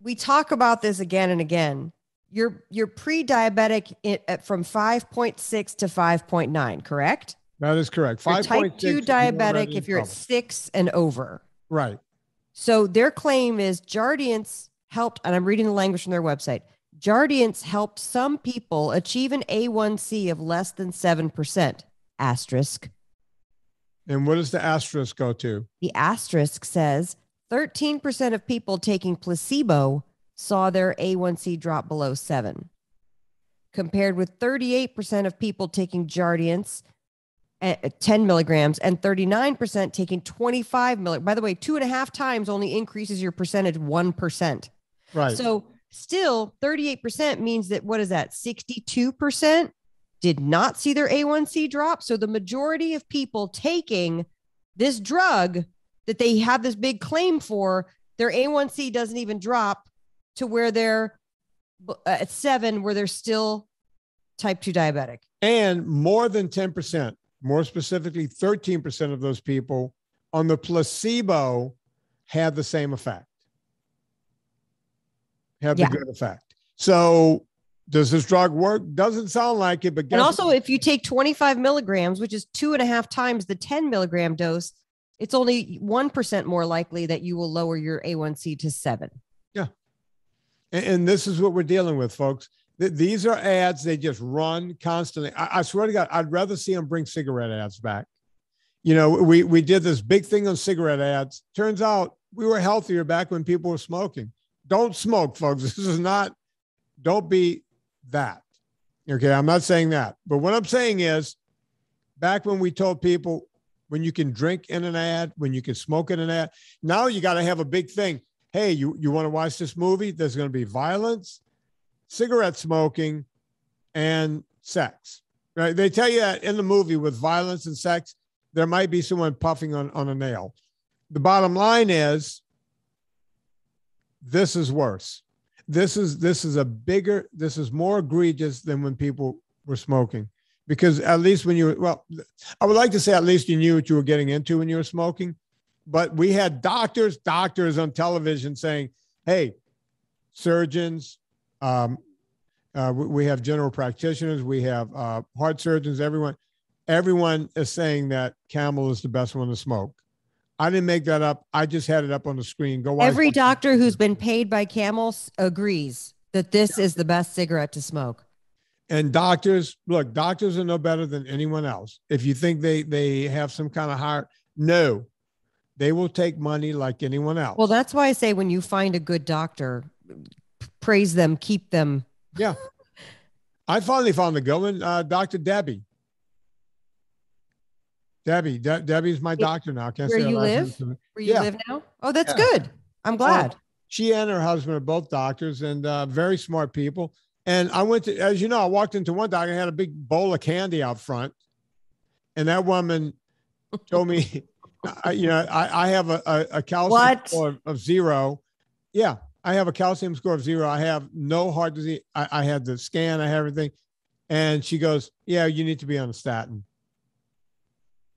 we talk about this again and again. You're, you're pre-diabetic it, at, from five point six to five point nine, correct? That is correct. Five type two diabetic if you're at six and over. Right. So their claim is Jardiance helped, and I'm reading the language from their website. Jardiance helped some people achieve an A one C of less than seven percent. Asterisk. And what does the asterisk go to? The asterisk says thirteen percent of people taking placebo saw their A one C drop below seven, compared with thirty-eight percent of people taking Jardiance at ten milligrams and thirty-nine percent taking twenty-five milligrams. By the way, two and a half times only increases your percentage one percent. Right. So still thirty-eight percent means that, what is that? sixty-two percent did not see their A one C drop. So the majority of people taking this drug that they have this big claim for, their A one C doesn't even drop to where they're uh, at seven, where they're still type two diabetic. And more than ten percent. More specifically, thirteen percent of those people on the placebo had the same effect, had yeah. the good effect. So does this drug work? Doesn't sound like it, but guess And also, what? If you take twenty-five milligrams, which is two and a half times the ten milligram dose, it's only one percent more likely that you will lower your A one C to seven. Yeah. And, and this is what we're dealing with, folks. These are ads they just run constantly. I, I swear to God, I'd rather see them bring cigarette ads back. You know, we we did this big thing on cigarette ads. Turns out we were healthier back when people were smoking. Don't smoke, folks. This is not, don't be that. Okay, I'm not saying that. But what I'm saying is back when we told people when you can drink in an ad, when you can smoke in an ad, now you got to have a big thing. Hey, you, you want to watch this movie? There's going to be violence, cigarette smoking, and sex, right? They tell you that in the movie with violence and sex, there might be someone puffing on, on a nail. The bottom line is this is worse. This is, this is a bigger, this is more egregious than when people were smoking. Because at least when you were, well, I would like to say at least you knew what you were getting into when you were smoking. But we had doctors, doctors on television saying, hey, surgeons, um, uh, we have general practitioners, we have uh, heart surgeons, everyone. Everyone is saying that Camel is the best one to smoke. I didn't make that up. I just had it up on the screen. Go watch. Every doctor who's been paid by Camel agrees that this yeah. is the best cigarette to smoke. And doctors, look, doctors are no better than anyone else. If you think they they have some kind of higher, no, they will take money like anyone else. Well, that's why I say when you find a good doctor, praise them, keep them. Yeah. I finally found a good one, uh, Doctor Debbie. Debbie, De- Debbie's my doctor now. Can't Where say you live? Where you yeah. live now? Oh, that's yeah. good. I'm glad. Well, she and her husband are both doctors and uh, very smart people. And I went to, as you know, I walked into one doctor and had a big bowl of candy out front. And that woman told me, I, you know, I, I have a, a, a calcium what? score of, of zero. Yeah, I have a calcium score of zero. I have no heart disease. I, I had the scan. I had everything. And she goes, yeah, you need to be on a statin.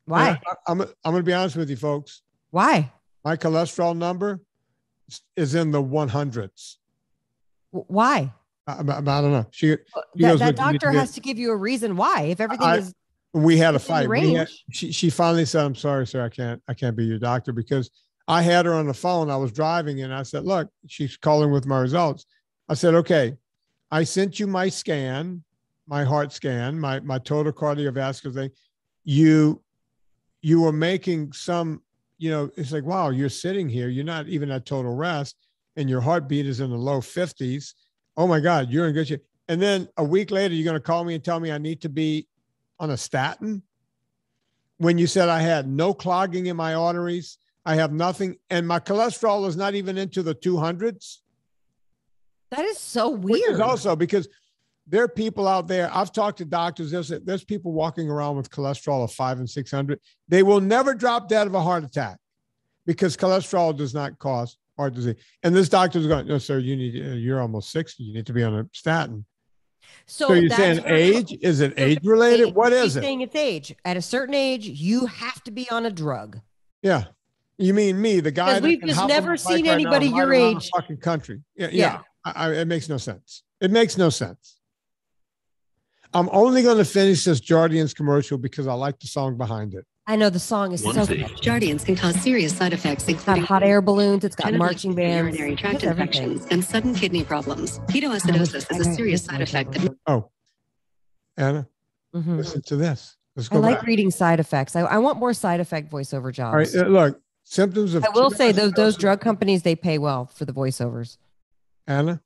Why? I, I'm I'm going to be honest with you, folks. Why? My cholesterol number is in the one hundreds. Why? I, I, I don't know. She, she that, goes, that doctor has to give you a reason why. If everything I, is, we had a fight. We had, she she finally said, "I'm sorry, sir. I can't I can't be your doctor," because I had her on the phone. I was driving, and I said, "Look, she's calling with my results." I said, "Okay, I sent you my scan, my heart scan, my my total cardiovascular thing. You." You were making some, you know, it's like, wow, you're sitting here. You're not even at total rest and your heartbeat is in the low fifties. Oh my God, you're in good shape. And then a week later, you're going to call me and tell me I need to be on a statin when you said I had no clogging in my arteries. I have nothing. And my cholesterol is not even into the two hundreds. That is so weird. Which is also because there are people out there. I've talked to doctors. There's, there's people walking around with cholesterol of five and six hundred. They will never drop dead of a heart attack because cholesterol does not cause heart disease. And this doctor's going, no, sir, you need, you're almost sixty. You need to be on a statin. So, so you're saying age? Is it age related? What is it? She's saying it's age. At a certain age, you have to be on a drug. Yeah. You mean me, the guy. Because we've just never seen anybody your age. Fucking country. Yeah. Yeah. yeah. I, I, it makes no sense. It makes no sense. I'm only going to finish this Jardiance commercial because I like the song behind it. I know the song is One so good. Jardiance can cause serious side effects, including it's got hot air balloons, it's got marching bands, urinary tract infections, and sudden kidney problems. Ketoacidosis oh, is a serious side effect. That- oh, Anna, mm-hmm. listen to this. Let's go I like back. Reading side effects. I, I want more side effect voiceover jobs. All right, uh, look, symptoms of. I will say those those drug companies, they pay well for the voiceovers. Anna,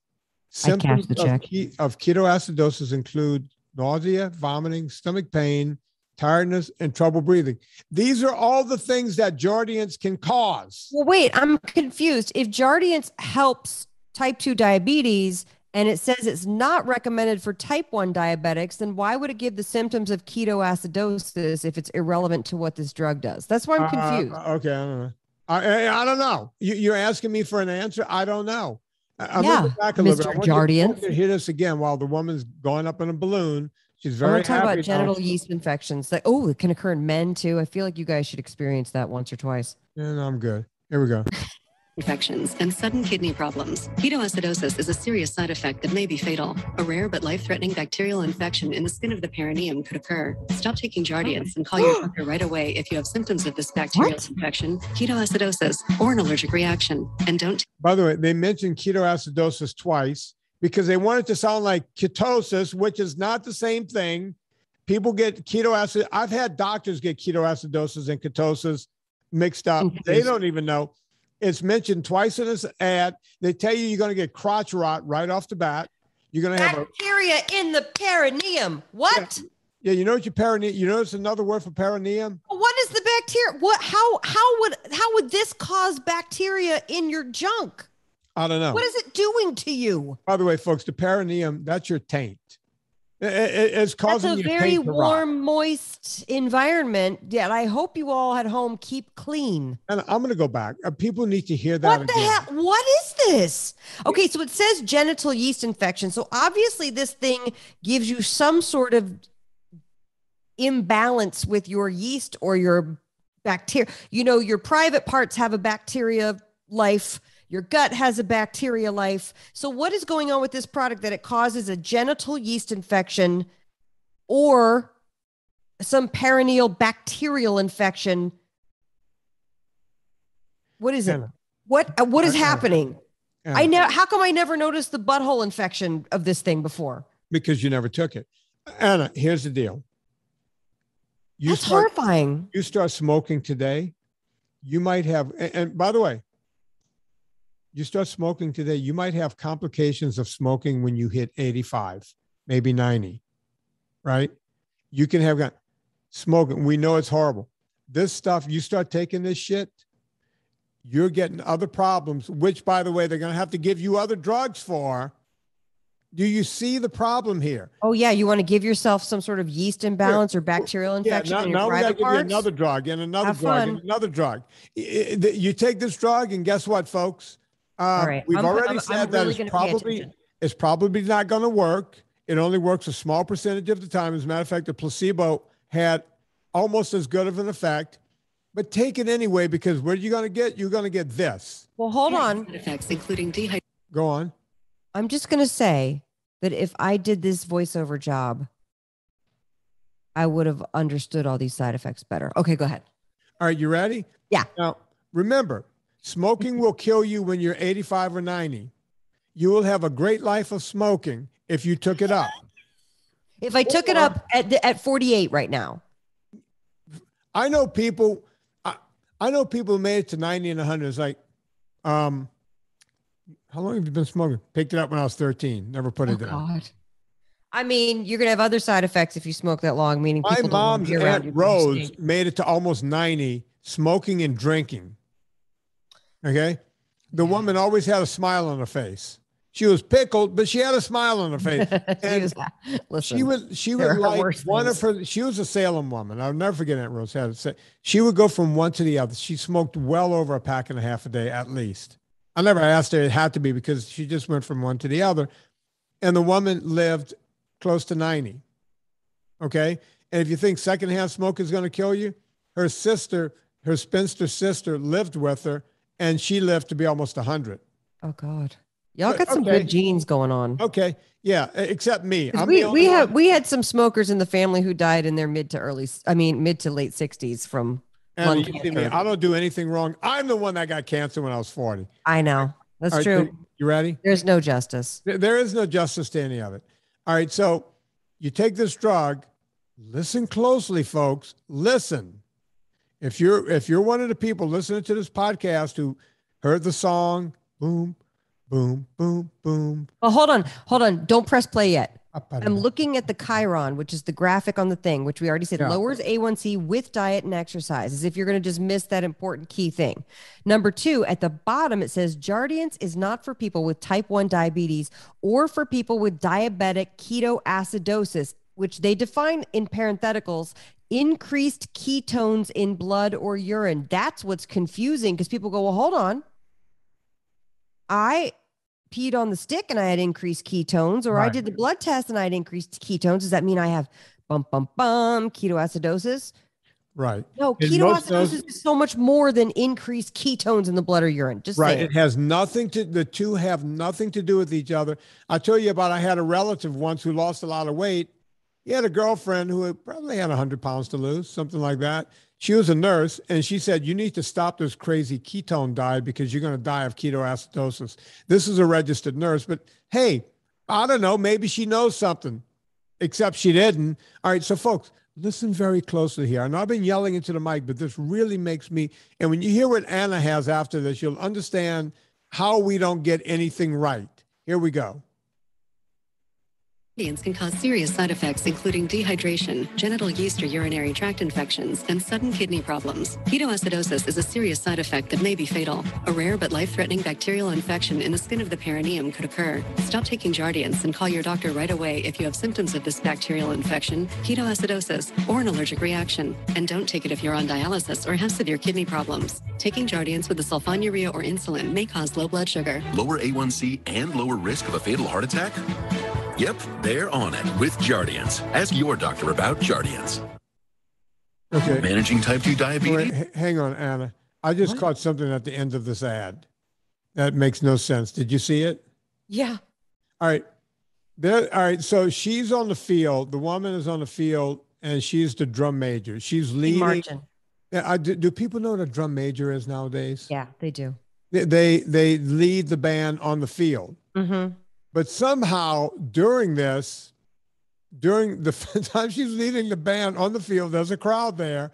symptoms the of, ke- of ketoacidosis include nausea, vomiting, stomach pain, tiredness, and trouble breathing. These are all the things that Jardiance can cause. Well, wait, I'm confused. If Jardiance helps type two diabetes and it says it's not recommended for type one diabetics, then why would it give the symptoms of ketoacidosis if it's irrelevant to what this drug does? That's why I'm confused. Uh, okay, I don't know. I, I, I don't know. You, you're asking me for an answer? I don't know. I'm yeah, back a Mister Jardiance. Hit us again while the woman's going up in a balloon. She's very happy. I want to talk about genital now. Yeast infections. That oh, it can occur in men too. I feel like you guys should experience that once or twice. And I'm good. Here we go. Infections and sudden kidney problems. Ketoacidosis is a serious side effect that may be fatal. A rare but life-threatening bacterial infection in the skin of the perineum could occur. Stop taking Jardiance and call your doctor right away if you have symptoms of this bacterial what? infection, ketoacidosis, or an allergic reaction. And don't. By the way, they mentioned ketoacidosis twice because they want it to sound like ketosis, which is not the same thing. People get ketoacidosis. I've had doctors get ketoacidosis and ketosis mixed up. They don't even know. It's mentioned twice in this ad. They tell you you're going to get crotch rot right off the bat. You're going to have bacteria a- in the perineum. What? Yeah, yeah, you know what your perineum. You know it's another word for perineum. What is the bacteria? What? How? How would? How would this cause bacteria in your junk? I don't know. What is it doing to you? By the way, folks, the perineum, that's your taint. It, it, it's causing that's a very warm, moist environment. Yeah, I hope you all at home keep clean. And I'm going to go back. People need to hear that. What the again. hell? What is this? Okay, so it says genital yeast infection. So obviously, this thing gives you some sort of imbalance with your yeast or your bacteria. You know, your private parts have a bacteria life. Your gut has a bacteria life. So what is going on with this product that it causes a genital yeast infection or some perineal bacterial infection? What is it? What, what is happening? I know. How come I never noticed the butthole infection of this thing before? Because you never took it. Anna, here's the deal. You That's start, horrifying. You start smoking today, you might have, and, and by the way, you start smoking today, you might have complications of smoking when you hit eighty-five, maybe ninety, right? You can have got smoking. We know it's horrible. This stuff, you start taking this shit, you're getting other problems, which, by the way, they're going to have to give you other drugs for. Do you see the problem here? Oh, yeah. You want to give yourself some sort of yeast imbalance yeah. or bacterial infection? Yeah, now, in now we got to give you another drug and another have drug fun. and another drug. You take this drug and guess what, folks? Uh, right. We've I'm, already I'm, said I'm that really it's, probably, it's probably not going to work. It only works a small percentage of the time. As a matter of fact, the placebo had almost as good of an effect. But take it anyway, because what are you going to get? You're going to get this. Well, hold on. Effects, including dehydration. Go on. I'm just going to say that if I did this voiceover job, I would have understood all these side effects better. Okay, go ahead. All right, you ready? Yeah. Now, remember, smoking will kill you when you're eighty-five or ninety. You will have a great life of smoking if you took it up. If I took it up at, at forty-eight right now. I know people, I, I know people who made it to ninety and one hundred. It's like, um... how long have you been smoking? Picked it up when I was thirteen. Never put it oh, down. God. I mean, you're going to have other side effects if you smoke that long, meaning my mom's Aunt Rose made it to almost ninety, smoking and drinking. Okay? The yeah. woman always had a smile on her face. She was pickled, but she had a smile on her face. And she, Listen, she would, she would like one things. of her, she was a Salem woman. I'll never forget Aunt Rose had to say, she would go from one to the other. She smoked well over a pack and a half a day at least. I never asked her. It had to be because she just went from one to the other. And the woman lived close to ninety. Okay? And if you think secondhand smoke is going to kill you, her sister, her spinster sister lived with her, and she lived to be almost one hundred. Oh, God. Y'all got some okay. good genes going on. Okay. Yeah, except me. I'm we we, have, we had some smokers in the family who died in their mid to early, I mean, mid to late sixties from... And you see me, I don't do anything wrong. I'm the one that got cancer when I was forty. I know. That's right, true. You ready? There's no justice. There is no justice to any of it. All right. So you take this drug. Listen closely, folks. Listen. If you're if you're one of the people listening to this podcast who heard the song, boom, boom, boom, boom. Oh, hold on. Hold on. Don't press play yet. I'm looking at the Chiron, which is the graphic on the thing, which we already said yeah. lowers A one C with diet and exercise, as if you're going to just miss that important key thing. Number two, at the bottom, it says Jardiance is not for people with type one diabetes or for people with diabetic ketoacidosis, which they define in parentheticals, increased ketones in blood or urine. That's what's confusing because people go, well, hold on. I... peed on the stick and I had increased ketones, or right. I did the blood test and I had increased ketones. Does that mean I have bum, bum, bum, ketoacidosis? Right. No, in ketoacidosis those, is so much more than increased ketones in the blood or urine. Just right. Saying. It has nothing to, the two have nothing to do with each other. I tell you about, I had a relative once who lost a lot of weight. He had a girlfriend who probably had a hundred pounds to lose, something like that. She was a nurse, and she said, you need to stop this crazy ketone diet because you're going to die of ketoacidosis. This is a registered nurse, but hey, I don't know. Maybe she knows something, except she didn't. All right, so folks, listen very closely here. I know I've been yelling into the mic, but this really makes me, and when you hear what Anna has after this, you'll understand how we don't get anything right. Here we go. Can cause serious side effects, including dehydration, genital yeast or urinary tract infections, and sudden kidney problems. Ketoacidosis is a serious side effect that may be fatal. A rare but life-threatening bacterial infection in the skin of the perineum could occur. Stop taking Jardiance and call your doctor right away if you have symptoms of this bacterial infection, ketoacidosis, or an allergic reaction. And don't take it if you're on dialysis or have severe kidney problems. Taking Jardiance with the sulfonylurea or insulin may cause low blood sugar, lower A one C, and lower risk of a fatal heart attack? Yep, they're on it with Jardiance. Ask your doctor about Jardiance. Okay. Managing type two diabetes. Wait, hang on, Anna. I just what? caught something at the end of this ad. That makes no sense. Did you see it? Yeah. All right. There, all right. So she's on the field. The woman is on the field, and she's the drum major. She's leading. Marching. I, do, do people know what a drum major is nowadays? Yeah, they do. They they, they lead the band on the field. Mm-hmm. But somehow during this, during the time she's leading the band on the field, there's a crowd there.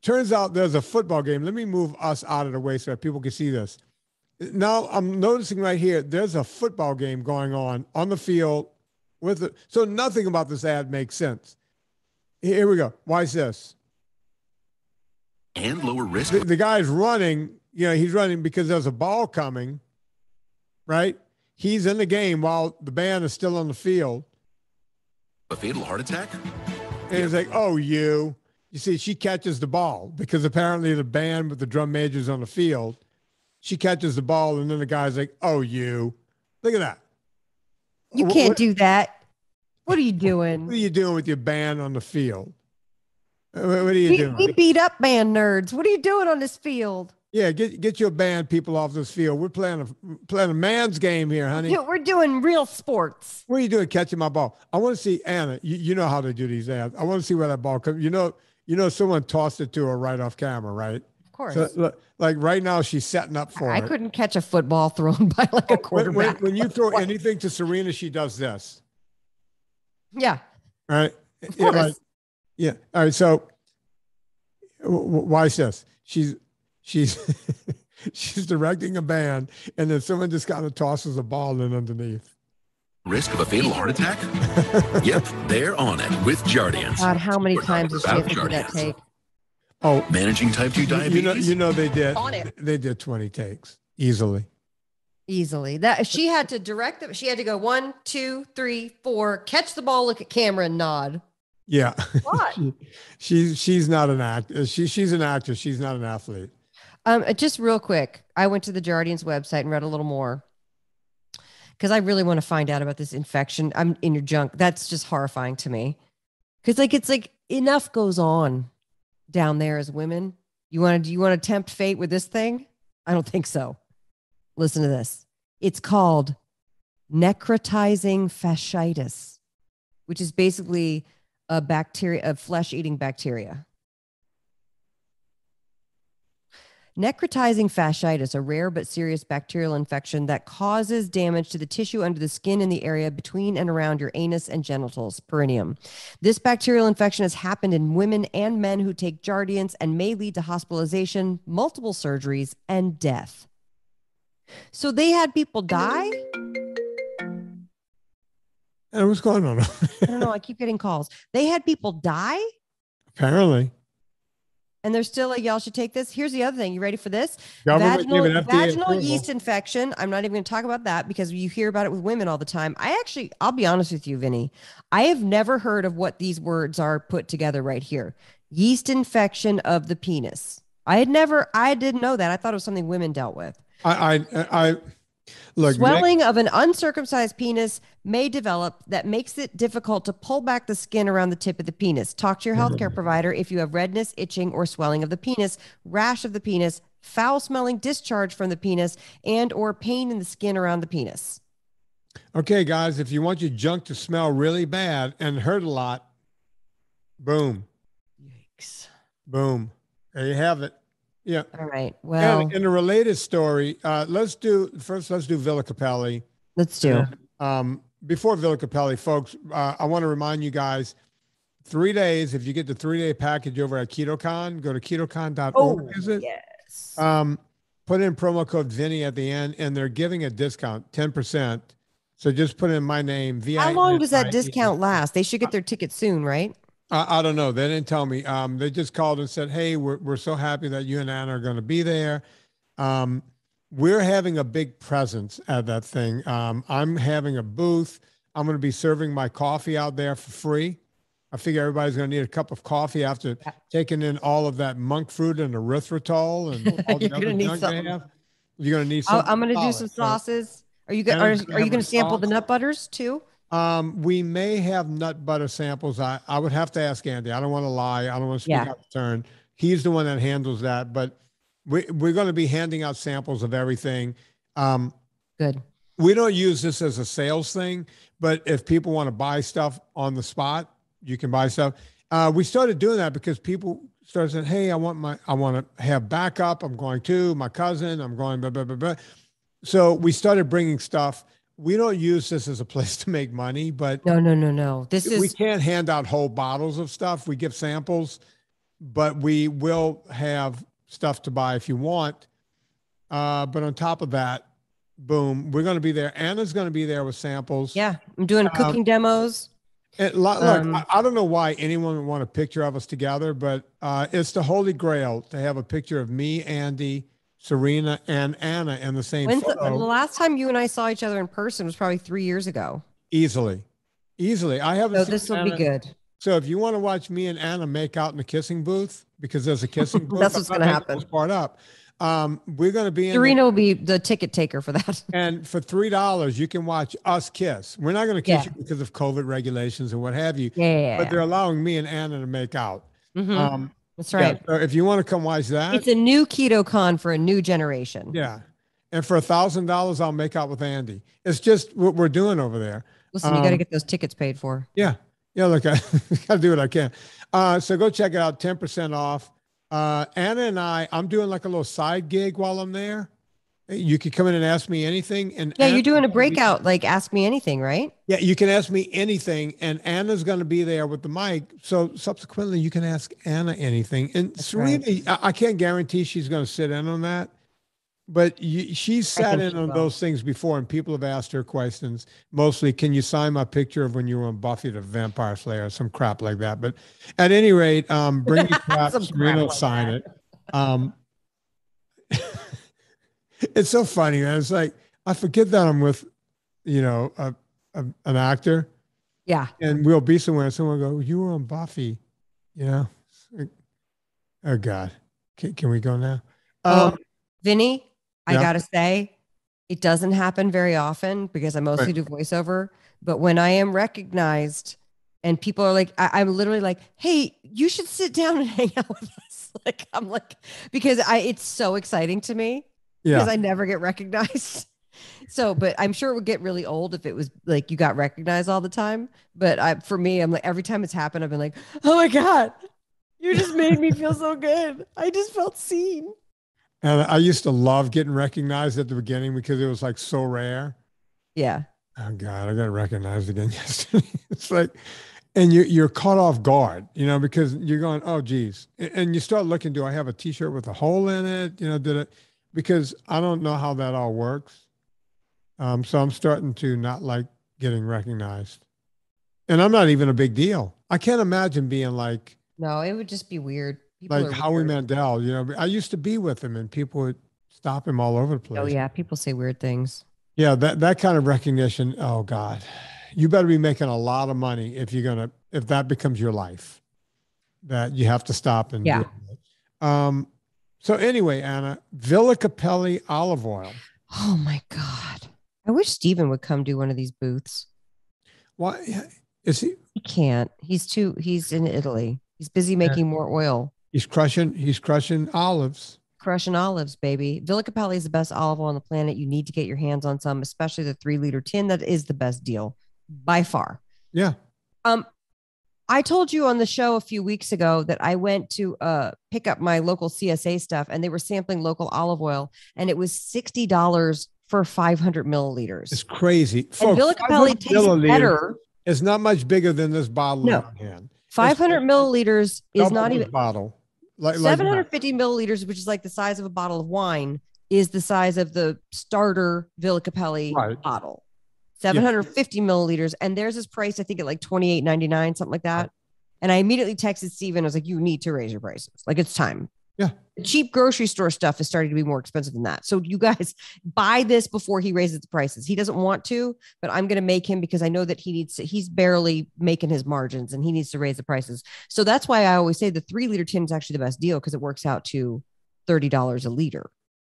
Turns out there's a football game. Let me move us out of the way so that people can see this. Now I'm noticing right here, there's a football game going on on the field. with the, So nothing about this ad makes sense. Here we go. Why is this? And lower risk. The, the guy's running. You know, he's running because there's a ball coming, right? He's in the game while the band is still on the field. A fatal heart attack? And it's like, oh, you. You see, she catches the ball because apparently the band with the drum major's on the field. She catches the ball, and then the guy's like, oh, you. Look at that. You can't what, do that. What are you doing? What are you doing with your band on the field? What are you we, doing? We beat up band nerds. What are you doing on this field? Yeah, get get your band people off this field. We're playing a playing a man's game here, honey. Yeah, we're doing real sports. What are you doing catching my ball? I want to see, Anna, you, you know how they do these ads. I want to see where that ball comes. You know, you know someone tossed it to her right off camera, right? Of course. So, look, like right now, she's setting up for I it. I couldn't catch a football thrown by like a quarterback. When, when, when you throw anything to Serena, she does this. Yeah. All right. Of course. Yeah, right. Yeah. All right. So why is this? She's... She's she's directing a band, and then someone just kind of tosses a ball in underneath. Risk of a fatal heart attack? Yep, they're on it with Jardiance. God, how many We're times does she have to do that take? Oh, managing type two diabetes. You know, you know they did. On it. They did twenty takes easily. Easily, that she had to direct them. She had to go one, two, three, four. Catch the ball, look at camera, and nod. Yeah. What? she, she's she's not an actor. She she's an actress. She's not an athlete. Um, just real quick, I went to the Jardiance website and read a little more because I really want to find out about this infection. I'm in your junk. That's just horrifying to me because, like, it's like enough goes on down there as women. You want to you want to tempt fate with this thing? I don't think so. Listen to this. It's called necrotizing fasciitis, which is basically a bacteria, a flesh-eating bacteria. Necrotizing fasciitis, a rare but serious bacterial infection that causes damage to the tissue under the skin in the area between and around your anus and genitals, perineum. This bacterial infection has happened in women and men who take Jardiance and may lead to hospitalization, multiple surgeries, and death. So they had people die? And what's going on? I don't know. I keep getting calls. They had people die? Apparently. And they're still like, y'all should take this. Here's the other thing. You ready for this? Vaginal, vaginal yeast infection. I'm not even going to talk about that because you hear about it with women all the time. I actually, I'll be honest with you, Vinny. I have never heard of what these words are put together right here. Yeast infection of the penis. I had never, I didn't know that. I thought it was something women dealt with. I, I, I look. Swelling of an uncircumcised penis may develop that makes it difficult to pull back the skin around the tip of the penis. Talk to your healthcare provider if you have redness, itching, or swelling of the penis, rash of the penis, foul-smelling discharge from the penis, and or pain in the skin around the penis. Okay, guys, if you want your junk to smell really bad and hurt a lot, boom. Yikes. Boom. There you have it. Yeah. All right. Well, and in a related story, uh, let's do first, let's do Villa Capelli. Let's do. Um, before Villa Capelli, folks, uh, I want to remind you guys, three days, if you get the three-day package over at KetoCon, go to keto con dot org, oh, is it? Yes. Um, put in promo code Vinny at the end, and they're giving a discount, ten percent. So just put in my name. V I N N I E. How long does that discount last? They should get their ticket soon, right? I, I don't know. They didn't tell me. Um, they just called and said, hey, we're, we're so happy that you and Anna are going to be there. Um, we're having a big presence at that thing. Um, I'm having a booth. I'm going to be serving my coffee out there for free. I figure everybody's going to need a cup of coffee after taking in all of that monk fruit and erythritol and all the other junk they have. You're going to need something. I'm going to do some sauces. Are you, are, are you going to sample the nut butters too? Um, we may have nut butter samples. I, I would have to ask Andy. I don't want to lie. I don't want to speak yeah. out of turn. He's the one that handles that. But we, we're going to be handing out samples of everything. Um, Good. We don't use this as a sales thing, but if people want to buy stuff on the spot, you can buy stuff. Uh, we started doing that because people started saying, hey, I want my, I want to have backup. I'm going to my cousin. I'm going, blah, blah, blah, blah. So we started bringing stuff. We don't use this as a place to make money, but no, no, no, no. This is, we can't hand out whole bottles of stuff. We give samples, but we will have stuff to buy if you want. Uh, but on top of that, boom, we're going to be there. Anna's going to be there with samples. Yeah. I'm doing um, cooking demos. It, look, um, I, I don't know why anyone would want a picture of us together, but uh, it's the holy grail to have a picture of me, Andy, Serena and Anna in the same photo. The, the last time you and I saw each other in person was probably three years ago. Easily. Easily. I haven't. So this will be good. So if you want to watch me and Anna make out in the kissing booth, because there's a kissing booth. That's what's going to happen. Part up. Um, we're going to be in. Serena will be the ticket taker for that. And for three dollars, you can watch us kiss. We're not going to kiss yeah. you because of COVID regulations and what have you. Yeah. But they're allowing me and Anna to make out. Mm-hmm. Um, That's right. Yeah, so if you want to come watch that. It's a new KetoCon for a new generation. Yeah. And for a thousand dollars, I'll make out with Andy. It's just what we're doing over there. Listen, um, you got to get those tickets paid for. Yeah. Yeah, look, I got to do what I can. Uh, so go check it out, ten percent off. Uh, Anna and I, I'm doing like a little side gig while I'm there. You could come in and ask me anything. And yeah, Anna, you're doing a breakout, like ask me anything, right? Yeah, you can ask me anything. And Anna's going to be there with the mic. So subsequently, you can ask Anna anything. And that's Serena, right. I, I can't guarantee she's going to sit in on that. But you, she's sat in she on will. those things before. And people have asked her questions. Mostly, can you sign my picture of when you were on Buffy the Vampire Slayer? Or some crap like that. But at any rate, um, bring your crap. Serena will sign it. Um It's so funny, man. It's like, I forget that I'm with, you know, a, a, an actor. Yeah. And we'll be somewhere and someone will go, you were on Buffy, you know? Like, oh, God. Can, can we go now? Um, um, Vinny, I yeah. got to say, it doesn't happen very often because I mostly right. do voiceover. But when I am recognized and people are like, I, I'm literally like, hey, you should sit down and hang out with us. Like, I'm like, because I, it's so exciting to me. Because yeah. I never get recognized. So, but I'm sure it would get really old if it was like you got recognized all the time. But I, for me, I'm like, every time it's happened, I've been like, oh my God, you just made me feel so good. I just felt seen. And I used to love getting recognized at the beginning because it was like so rare. Yeah. Oh God, I got recognized again yesterday. It's like, and you, you're caught off guard, you know, because you're going, oh geez. And you start looking, do I have a t-shirt with a hole in it? You know, did it? Because I don't know how that all works. Um, so I'm starting to not like getting recognized. And I'm not even a big deal. I can't imagine being like... No, it would just be weird. People like Howie weird. Mandel, you know, I used to be with him and people would stop him all over the place. Oh yeah, people say weird things. Yeah, that, that kind of recognition, oh God. You better be making a lot of money if you're gonna, if that becomes your life. That you have to stop and yeah. do it. Um, So anyway, Anna, Villa Capelli olive oil. Oh my God. I wish Steven would come do one of these booths. Why is he? He can't. He's too, he's in Italy. He's busy making yeah. more oil. He's crushing, he's crushing olives. Crushing olives, baby. Villa Capelli is the best olive oil on the planet. You need to get your hands on some, especially the three liter tin. That is the best deal by far. Yeah. Um, I told you on the show a few weeks ago that I went to uh, pick up my local C S A stuff and they were sampling local olive oil and it was sixty dollars for five hundred milliliters. It's crazy. And folks, Villa Capelli tastes better. It's not much bigger than this bottle. No. In hand. five hundred milliliters is not even bottle. Like, seven hundred fifty like, milliliters, which is like the size of a bottle of wine, is the size of the starter Villa Capelli right. bottle. seven hundred fifty yeah. milliliters. And theirs is priced, I think, at like twenty-eight ninety-nine, something like that. And I immediately texted Steven. I was like, you need to raise your prices. Like, it's time. Yeah. The cheap grocery store stuff is starting to be more expensive than that. So you guys buy this before he raises the prices. He doesn't want to, but I'm going to make him because I know that he needs to, he's barely making his margins and he needs to raise the prices. So that's why I always say the three liter tin is actually the best deal because it works out to thirty dollars a liter.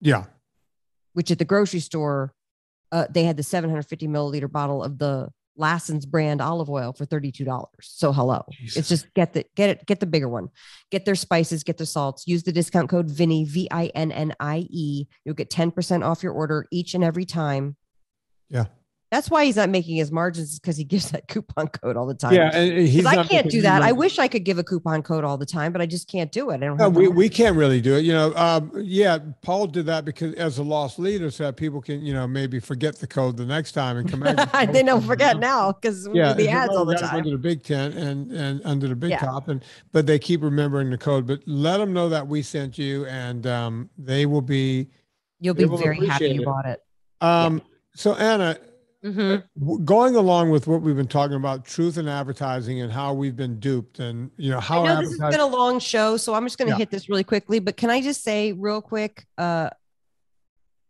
Yeah. Which at the grocery store, Uh, they had the seven hundred fifty milliliter bottle of the Lassen's brand olive oil for thirty-two dollars. So hello, Jesus. It's just get the, get it, get the bigger one, get their spices, get their salts, use the discount code Vinnie, V I N N I E. You'll get ten percent off your order each and every time. Yeah. That's why he's not making his margins, because he gives that coupon code all the time. Yeah, and he's I can't do that. Money. I wish I could give a coupon code all the time, but I just can't do it. I don't no, we, we can't really do it. You know, um, yeah, Paul did that because as a lost leader, so that people can, you know, maybe forget the code the next time and come back. The they don't forget them. now because yeah, we do the ads all the time. Under the big tent and, and under the big yeah. top. And, but they keep remembering the code. But let them know that we sent you, and um, they will be. You'll be very happy you it. bought it. Um, yeah. So, Anna. Mm-hmm. Going along with what we've been talking about, truth in advertising and how we've been duped, and you know how I know this has been a long show, so I'm just going to yeah. hit this really quickly. But can I just say real quick, uh,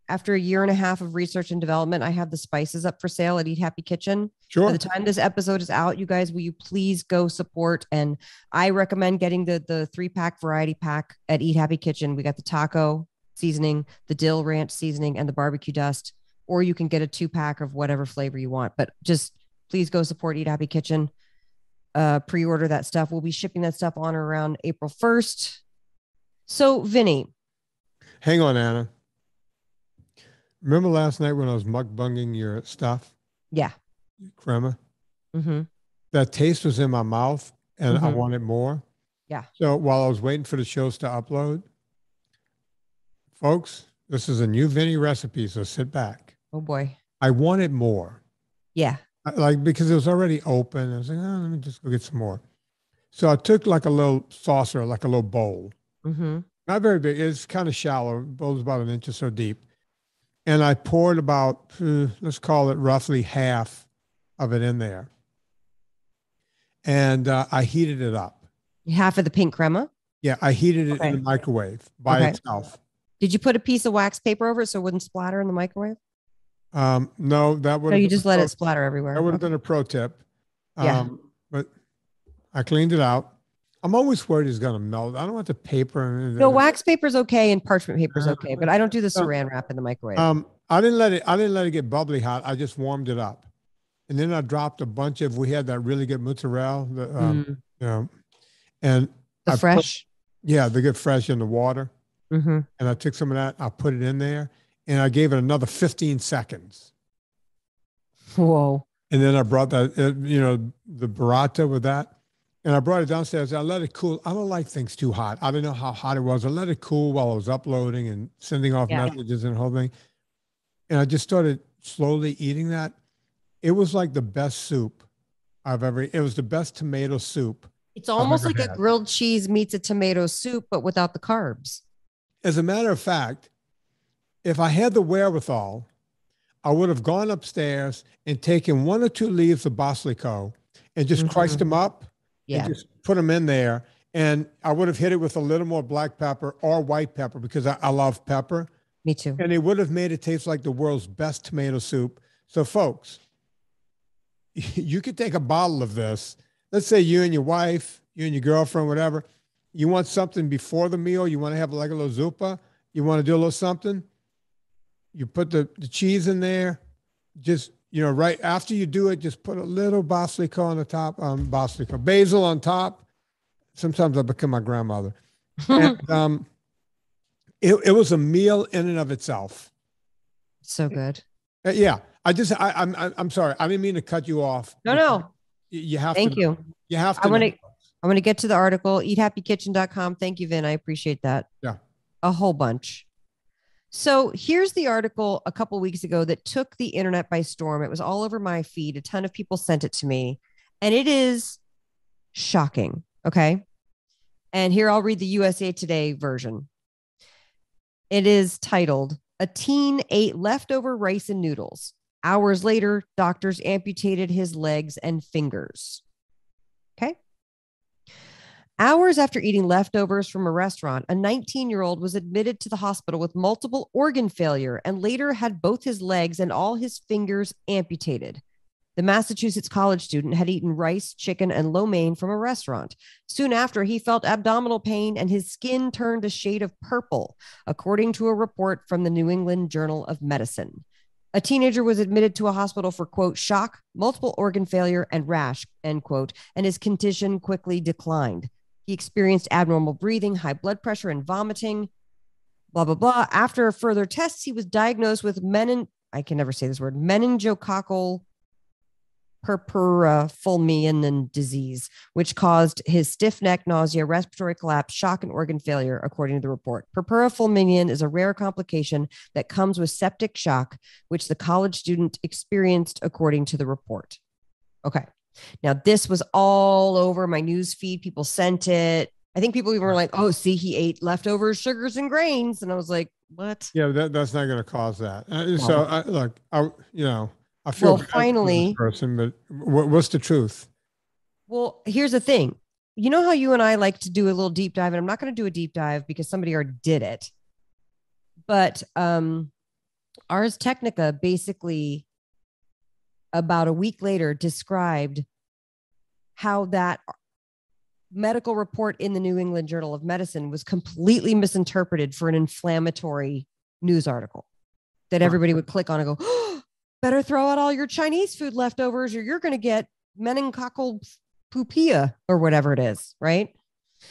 after a year and a half of research and development, I have the spices up for sale at Eat Happy Kitchen. Sure. By the time this episode is out, you guys, will you please go support? And I recommend getting the the three pack variety pack at Eat Happy Kitchen. We got the taco seasoning, the dill ranch seasoning, and the barbecue dust. Or you can get a two pack of whatever flavor you want, but just please go support Eat Happy Kitchen. Uh, pre-order that stuff. We'll be shipping that stuff on or around April first. So Vinny. Hang on, Anna. Remember last night when I was mukbanging your stuff? Yeah. Crema. Mm-hmm. That taste was in my mouth and mm-hmm. I wanted more. Yeah. So while I was waiting for the shows to upload, folks, this is a new Vinny recipe. So sit back. Oh boy. I wanted more. Yeah. I, like, because it was already open. I was like, oh, let me just go get some more. So I took like a little saucer, like a little bowl. Mm-hmm. Not very big. It's kind of shallow. Bowl's about an inch or so deep. And I poured about, let's call it roughly half of it in there. And uh, I heated it up. Half of the pink crema? Yeah. I heated it okay. in the microwave by okay. itself. Did you put a piece of wax paper over it so it wouldn't splatter in the microwave? Um, no, that would. No, you just let it splatter everywhere. That would have okay. been a pro tip. Um, yeah. But I cleaned it out. I'm always worried it's going to melt. I don't want the paper. No, wax paper's okay and parchment paper's okay, but I don't do the saran wrap in the microwave. Um, I didn't let it. I didn't let it get bubbly hot. I just warmed it up, and then I dropped a bunch of. We had that really good mozzarella, the, um, mm. you know, and the I fresh. Put, yeah, the good fresh in the water. Mm-hmm. And I took some of that, I put it in there, and I gave it another fifteen seconds. Whoa. And then I brought that, uh, you know, the burrata with that. And I brought it downstairs. I let it cool. I don't like things too hot. I don't know how hot it was. I let it cool while I was uploading and sending off yeah. messages and the whole thing. And I just started slowly eating that. It was like the best soup I've ever, it was the best tomato soup. It's almost like had. a grilled cheese meets a tomato soup, but without the carbs. As a matter of fact, if I had the wherewithal, I would have gone upstairs and taken one or two leaves of Basilico and just mm-hmm. criced them up yeah. and just put them in there. And I would have hit it with a little more black pepper or white pepper because I, I love pepper. Me too. And it would have made it taste like the world's best tomato soup. So folks, you could take a bottle of this. Let's say you and your wife, you and your girlfriend, whatever. You want something before the meal. You want to have like a little zuppa. You want to do a little something. You put the, the cheese in there. Just, you know, right after you do it, just put a little basilico on the top, um, basilico, basil on top. Sometimes I become my grandmother. And, um, it, it was a meal in and of itself. So good. Yeah. I just, I, I'm, I'm sorry. I didn't mean to cut you off. No, no. You have Thank to. Thank you. You have to. I want to. I'm going to get to the article, eat happy kitchen dot com. Thank you, Vin. I appreciate that. Yeah. A whole bunch. So here's the article a couple of weeks ago that took the internet by storm. It was all over my feed. A ton of people sent it to me, and it is shocking. Okay. And here I'll read the U S A Today version. It is titled, "A Teen Ate Leftover Rice and Noodles. Hours Later, Doctors Amputated His Legs and Fingers." Okay. Hours after eating leftovers from a restaurant, a nineteen-year-old was admitted to the hospital with multiple organ failure and later had both his legs and all his fingers amputated. The Massachusetts college student had eaten rice, chicken, and lo mein from a restaurant. Soon after, he felt abdominal pain and his skin turned a shade of purple, according to a report from the New England Journal of Medicine. A teenager was admitted to a hospital for, quote, shock, multiple organ failure, and rash, end quote, and his condition quickly declined. He experienced abnormal breathing, high blood pressure, and vomiting, blah, blah, blah. After further tests, he was diagnosed with menin... I can never say this word, meningococcal purpura-fulminanin disease, which caused his stiff neck, nausea, respiratory collapse, shock, and organ failure, according to the report. Purpura-fulminanin is a rare complication that comes with septic shock, which the college student experienced, according to the report. Okay. Now, this was all over my news feed. People sent it. I think people even were like, oh, see, he ate leftover sugars and grains. And I was like, what? Yeah, that, that's not going to cause that. Uh, so, I, look, I, you know, I feel well, bad finally, for this person, but what, what's the truth? Well, here's the thing. You know how you and I like to do a little deep dive, and I'm not going to do a deep dive because somebody already did it. But um, Ars Technica basically, about a week later, described how that medical report in the New England Journal of Medicine was completely misinterpreted for an inflammatory news article that everybody would click on and go, oh, better throw out all your Chinese food leftovers or you're going to get meningococcal pupilla or whatever it is, right?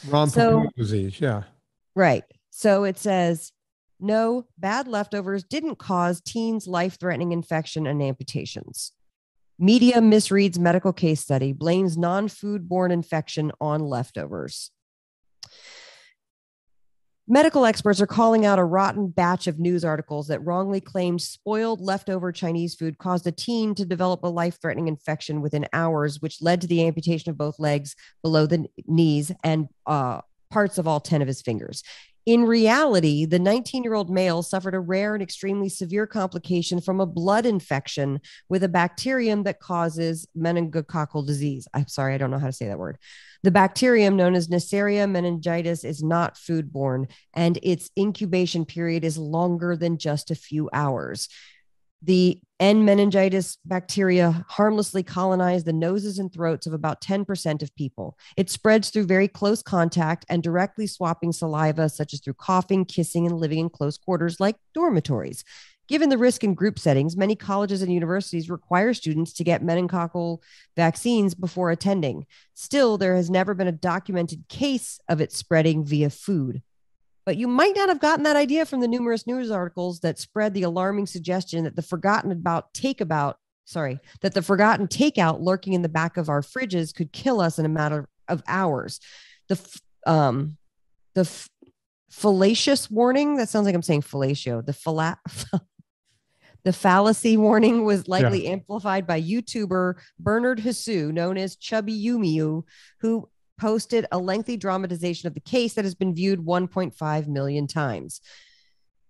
Ron so, disease, yeah. Right. So it says, no, bad leftovers didn't cause teens life-threatening infection and amputations. Media misreads medical case study, blames non-foodborne infection on leftovers. Medical experts are calling out a rotten batch of news articles that wrongly claimed spoiled leftover Chinese food caused a teen to develop a life-threatening infection within hours, which led to the amputation of both legs below the knees and uh, parts of all ten of his fingers. In reality, the nineteen-year-old male suffered a rare and extremely severe complication from a blood infection with a bacterium that causes meningococcal disease. I'm sorry, I don't know how to say that word. The bacterium, known as Neisseria meningitis, is not foodborne, and its incubation period is longer than just a few hours. The N. meningitis bacteria harmlessly colonize the noses and throats of about ten percent of people. It spreads through very close contact and directly swapping saliva, such as through coughing, kissing, and living in close quarters like dormitories. Given the risk in group settings, many colleges and universities require students to get meningococcal vaccines before attending. Still, there has never been a documented case of it spreading via food. But you might not have gotten that idea from the numerous news articles that spread the alarming suggestion that the forgotten about take about, sorry, that the forgotten takeout lurking in the back of our fridges could kill us in a matter of hours. The um, the f- fallacious warning, that sounds like I'm saying fellatio, the falla- the fallacy warning was likely yeah. amplified by YouTuber Bernard Hsu, known as Chubby Yumiu, who posted a lengthy dramatization of the case that has been viewed one point five million times.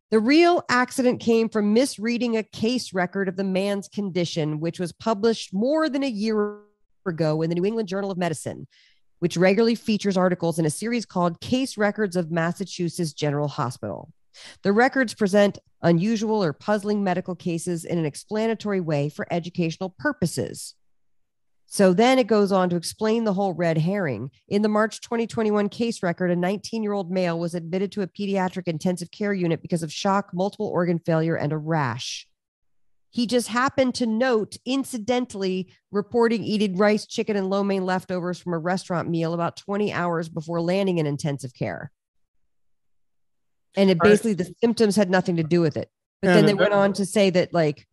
The real accident came from misreading a case record of the man's condition, which was published more than a year ago in the New England Journal of Medicine, which regularly features articles in a series called Case Records of Massachusetts General Hospital. The records present unusual or puzzling medical cases in an explanatory way for educational purposes. So then it goes on to explain the whole red herring. In the March twenty twenty-one case record, a nineteen-year-old male was admitted to a pediatric intensive care unit because of shock, multiple organ failure, and a rash. He just happened to note, incidentally, reporting eating rice, chicken, and lo mein leftovers from a restaurant meal about twenty hours before landing in intensive care. And it basically, the symptoms had nothing to do with it. But then they went on to say that, like,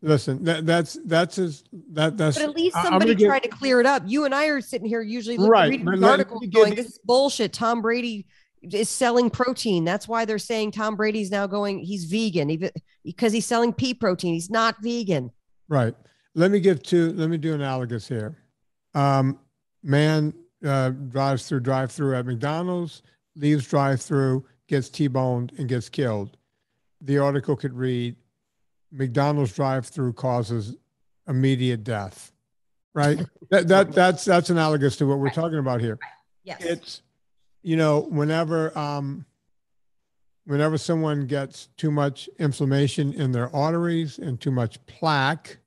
Listen, that, that's that's as that that's. But at least somebody get, tried to clear it up. You and I are sitting here usually looking, right, reading these articles, going, it. "This is bullshit." Tom Brady is selling protein. That's why they're saying Tom Brady's now going. He's vegan, even because he's selling pea protein. He's not vegan. Right. Let me give two. Let me do analogous here. Um, man uh, drives through drive-through at McDonald's, leaves drive-through, gets T-boned, and gets killed. The article could read, McDonald's drive-through causes immediate death, right? that that that's that's analogous to what we're right. talking about here. Right. Yes, it's you know whenever um, whenever someone gets too much inflammation in their arteries and too much plaque,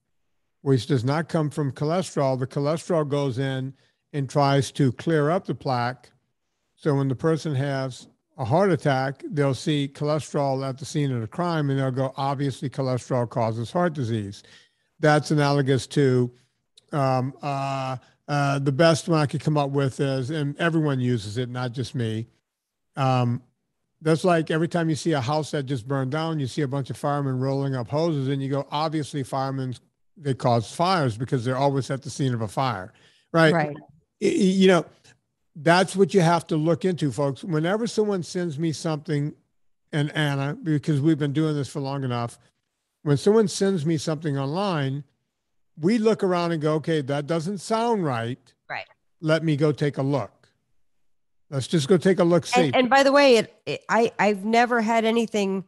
which does not come from cholesterol, the cholesterol goes in and tries to clear up the plaque. So when the person has a heart attack, they'll see cholesterol at the scene of the crime and they'll go, obviously cholesterol causes heart disease. That's analogous to um, uh, uh, the best one I could come up with is, and everyone uses it, not just me. Um, that's like every time you see a house that just burned down, you see a bunch of firemen rolling up hoses and you go, obviously firemen, they cause fires because they're always at the scene of a fire, right? Right. You know, that's what you have to look into, folks. Whenever someone sends me something, and Anna, because we've been doing this for long enough, when someone sends me something online, we look around and go, okay, that doesn't sound right. Right. Let me go take a look. Let's just go take a look. See. And, and by the way, it, it, I, I've never had anything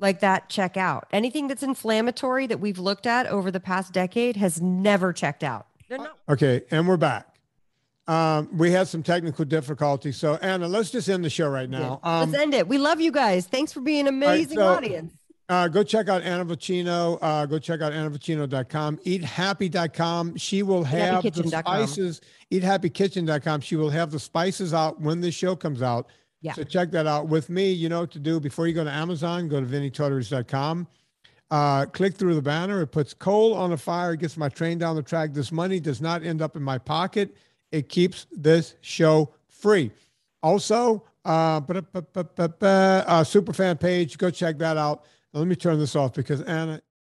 like that check out. Anything that's inflammatory that we've looked at over the past decade has never checked out. Not- okay. And we're back. Um, we had some technical difficulties. So Anna, let's just end the show right now. Yeah, um, let's end it. We love you guys. Thanks for being an amazing right, so, audience. Uh, go check out Anna Vocino. Uh, go check out anna vocino dot com, eat happy dot com. She will have the spices, eat happy kitchen dot com. She will have the spices out when this show comes out. Yeah. So check that out with me. You know what to do before you go to Amazon, go to vinnie tortorich dot com. Uh, click through the banner. It puts coal on the fire. It gets my train down the track. This money does not end up in my pocket. It keeps this show free. Also, uh, uh, Superfan page, go check that out. Now, let me turn this off because Anna...